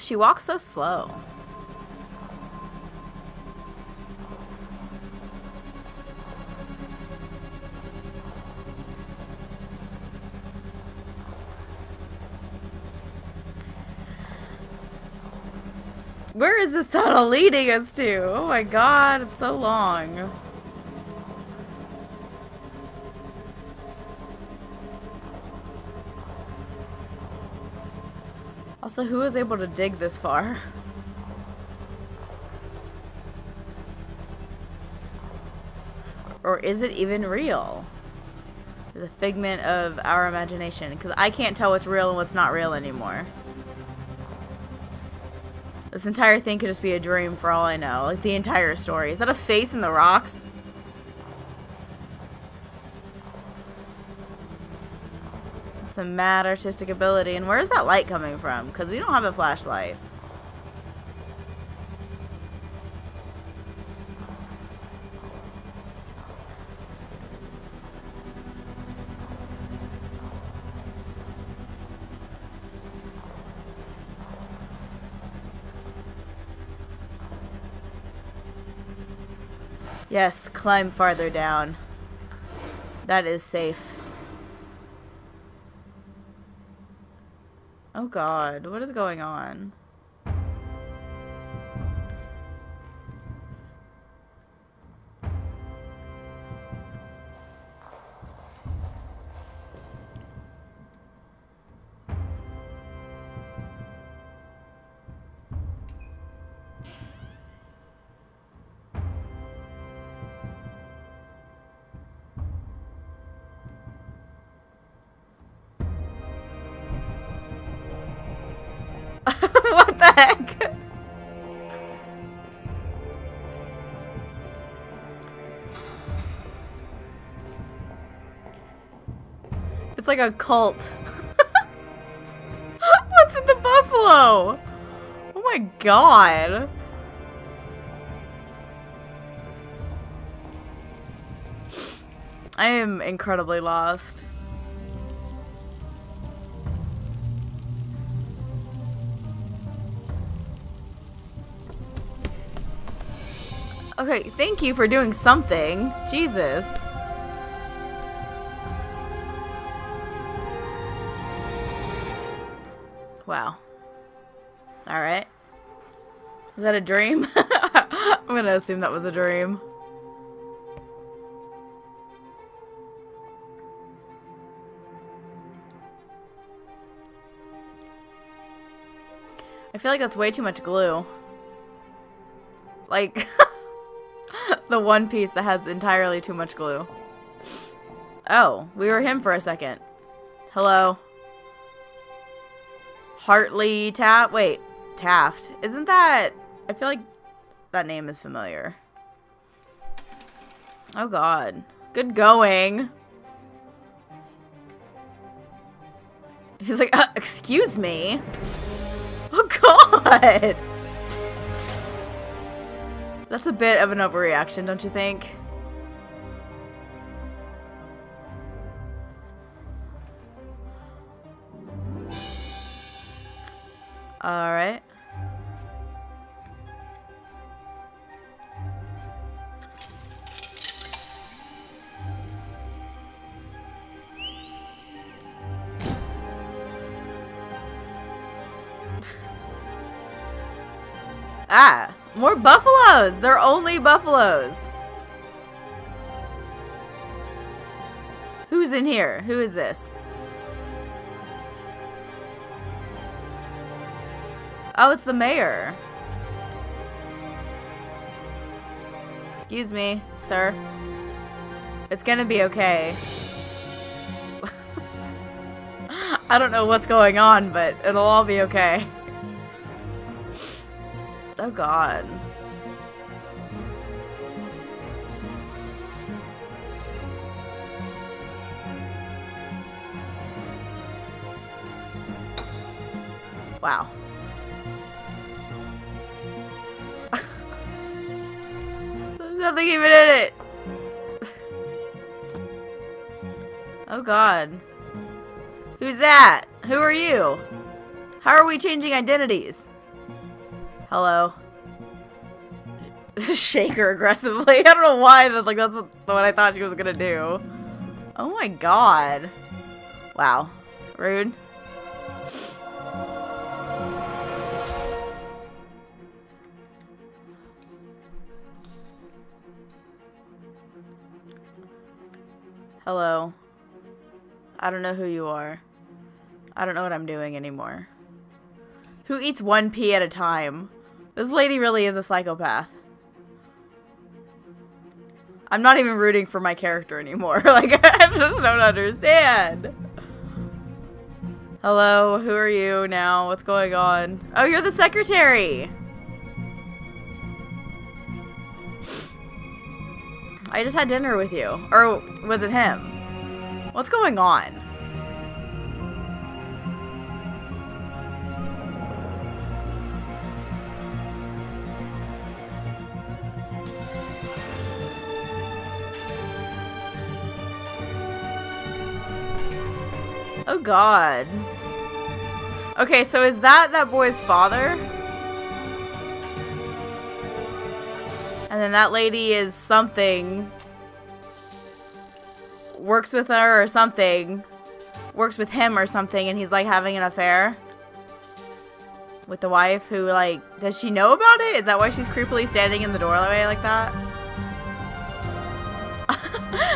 She walks so slow. Where is this tunnel leading us to? Oh my god, it's so long. Also, who was able to dig this far? Or is it even real? It's a figment of our imagination, because I can't tell what's real and what's not real anymore. This entire thing could just be a dream for all I know. Like, the entire story. Is that a face in the rocks? That's a mad artistic ability. And where is that light coming from? Because we don't have a flashlight. Yes, climb farther down. That is safe. Oh god, what is going on? What the heck? It's like a cult. What's with the buffalo? Oh my god. I am incredibly lost. Okay, thank you for doing something. Jesus. Wow. Alright. Was that a dream? I'm gonna assume that was a dream. I feel like that's way too much glue. Like, the one piece that has entirely too much glue. Oh, we were him for a second. Hello. Hartley Taft? Wait, Taft. Isn't that... I feel like that name is familiar. Oh, God. Good going. He's like, excuse me? Oh, God! That's a bit of an overreaction, don't you think? Alright. Ah, more buffaloes! They're only buffaloes! Who's in here? Who is this? Oh, it's the mayor. Excuse me, sir. It's gonna be okay. I don't know what's going on, but it'll all be okay. Oh, God. Wow. There's nothing even in it. Oh, God. Who's that? Who are you? How are we changing identities? Hello. Shake her aggressively. I don't know why, but like that's what I thought she was gonna do. Oh my God. Wow. Rude. Hello. I don't know who you are. I don't know what I'm doing anymore. Who eats one pea at a time? This lady really is a psychopath. I'm not even rooting for my character anymore. Like, I just don't understand. Hello, who are you now? What's going on? Oh, you're the secretary. I just had dinner with you. Or was it him? What's going on? Oh, God. Okay, so is that boy's father? And then that lady is something. Works with her or something. Works with him or something, and he's, like, having an affair. With the wife who, like, does she know about it? Is that why she's creepily standing in the doorway like that?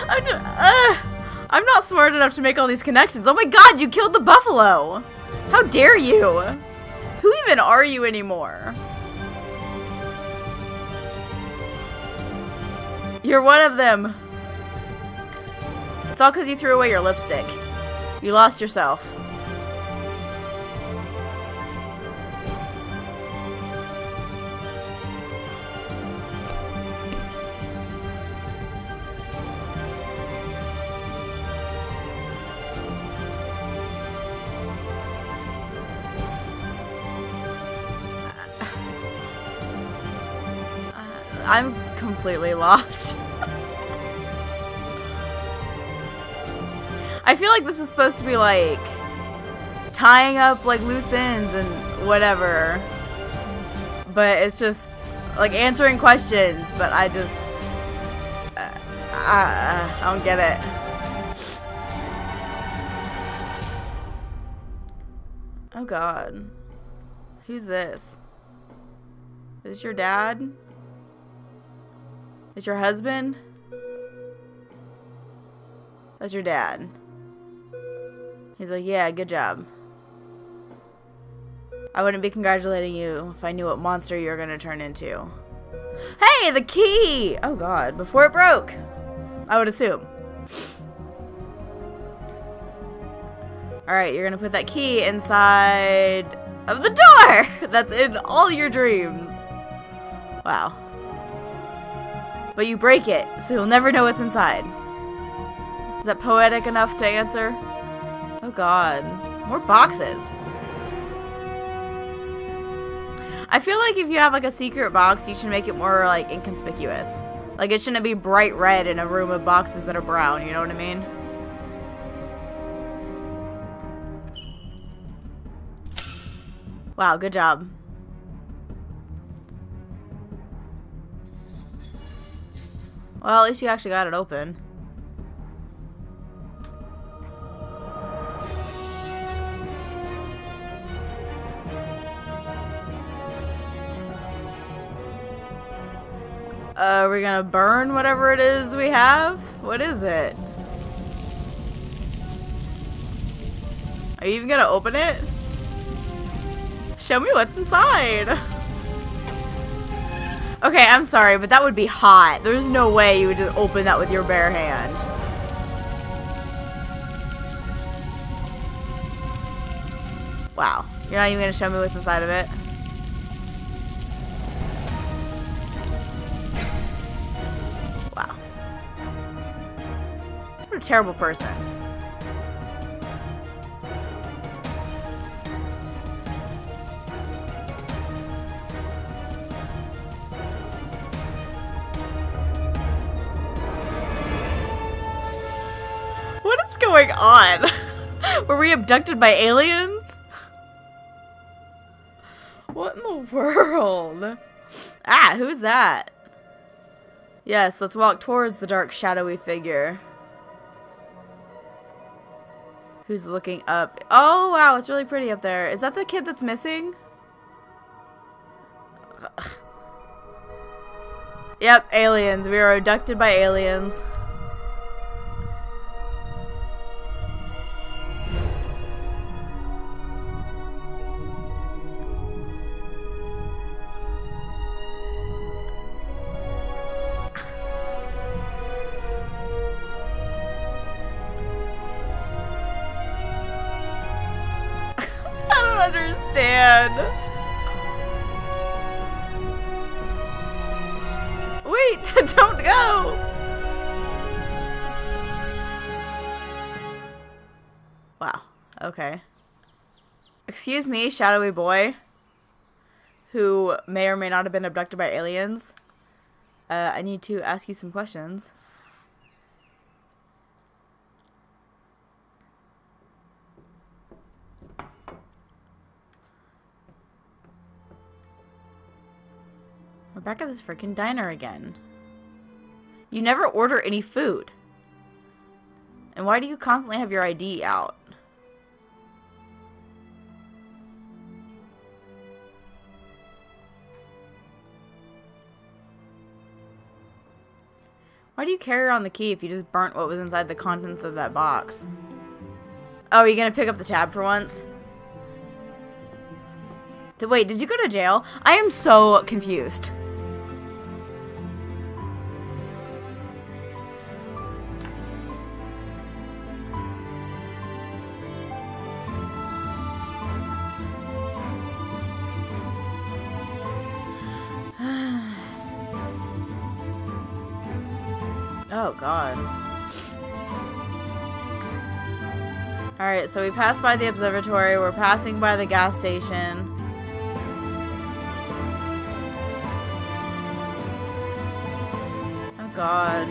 I'm just... I'm not smart enough to make all these connections. Oh my God, you killed the buffalo! How dare you? Who even are you anymore? You're one of them. It's all because you threw away your lipstick. You lost yourself. I'm completely lost. I feel like this is supposed to be like tying up like loose ends and whatever, but it's just like answering questions, but I just I don't get it. Oh god. Who's this? Is this your dad? Is your husband? That's your dad. He's like, yeah, good job. I wouldn't be congratulating you if I knew what monster you were gonna turn into. Hey, the key! Oh god, before it broke, I would assume. Alright, you're gonna put that key inside of the door! That's in all your dreams. Wow. But you break it, so you'll never know what's inside. Is that poetic enough to answer? Oh god. More boxes. I feel like if you have like a secret box, you should make it more like inconspicuous. Like it shouldn't be bright red in a room of boxes that are brown, you know what I mean? Wow, good job. Well, at least you actually got it open. We're gonna burn whatever it is we have? What is it? Are you even gonna open it? Show me what's inside! Okay, I'm sorry, but that would be hot. There's no way you would just open that with your bare hand. Wow. You're not even gonna show me what's inside of it? A terrible person. What is going on? Were we abducted by aliens? What in the world? Ah, who's that? Yes, let's walk towards the dark, shadowy figure. Who's looking up? Oh wow, it's really pretty up there. Is that the kid that's missing? Ugh. Yep, aliens. We are abducted by aliens. Wait, don't go. Wow, okay. Excuse me, shadowy boy, who may or may not have been abducted by aliens. I need to ask you some questions. We're back at this freaking diner again. You never order any food. And why do you constantly have your ID out? Why do you carry around the key if you just burnt what was inside the contents of that box? Oh, are you gonna pick up the tab for once? Wait, did you go to jail? I am so confused. Oh god. Alright, so we passed by the observatory, we're passing by the gas station. Oh god.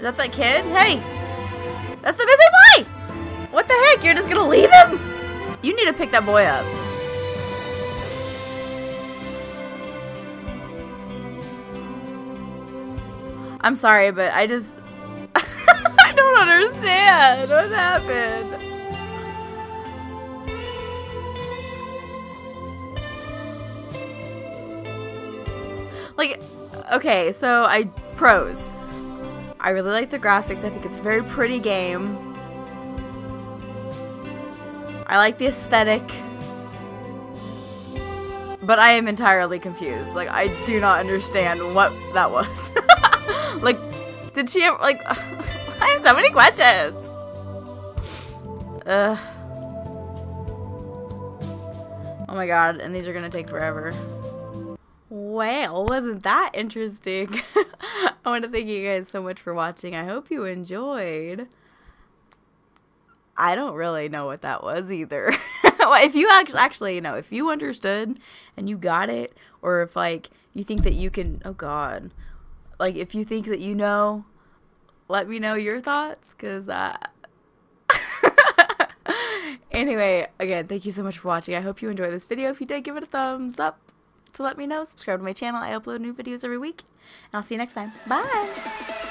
Is that that kid? Hey! That's the missing boy! What the heck? You're just gonna leave him? You need to pick that boy up. I'm sorry, but I just... I don't understand. What happened? Like, okay, so pros. I really like the graphics. I think it's a very pretty game. I like the aesthetic. But I am entirely confused. Like, I do not understand what that was. Like, did she ever, like, I have so many questions. Ugh. Oh my god, and these are gonna take forever. Well, wasn't that interesting? I want to thank you guys so much for watching. I hope you enjoyed. I don't really know what that was either. Well, if you actually, you know, if you understood and you got it, or if, like, you think that you can, oh god. Like, if you think that you know, let me know your thoughts, because, Anyway, again, thank you so much for watching. I hope you enjoyed this video. If you did, give it a thumbs up to let me know. Subscribe to my channel. I upload new videos every week, and I'll see you next time. Bye!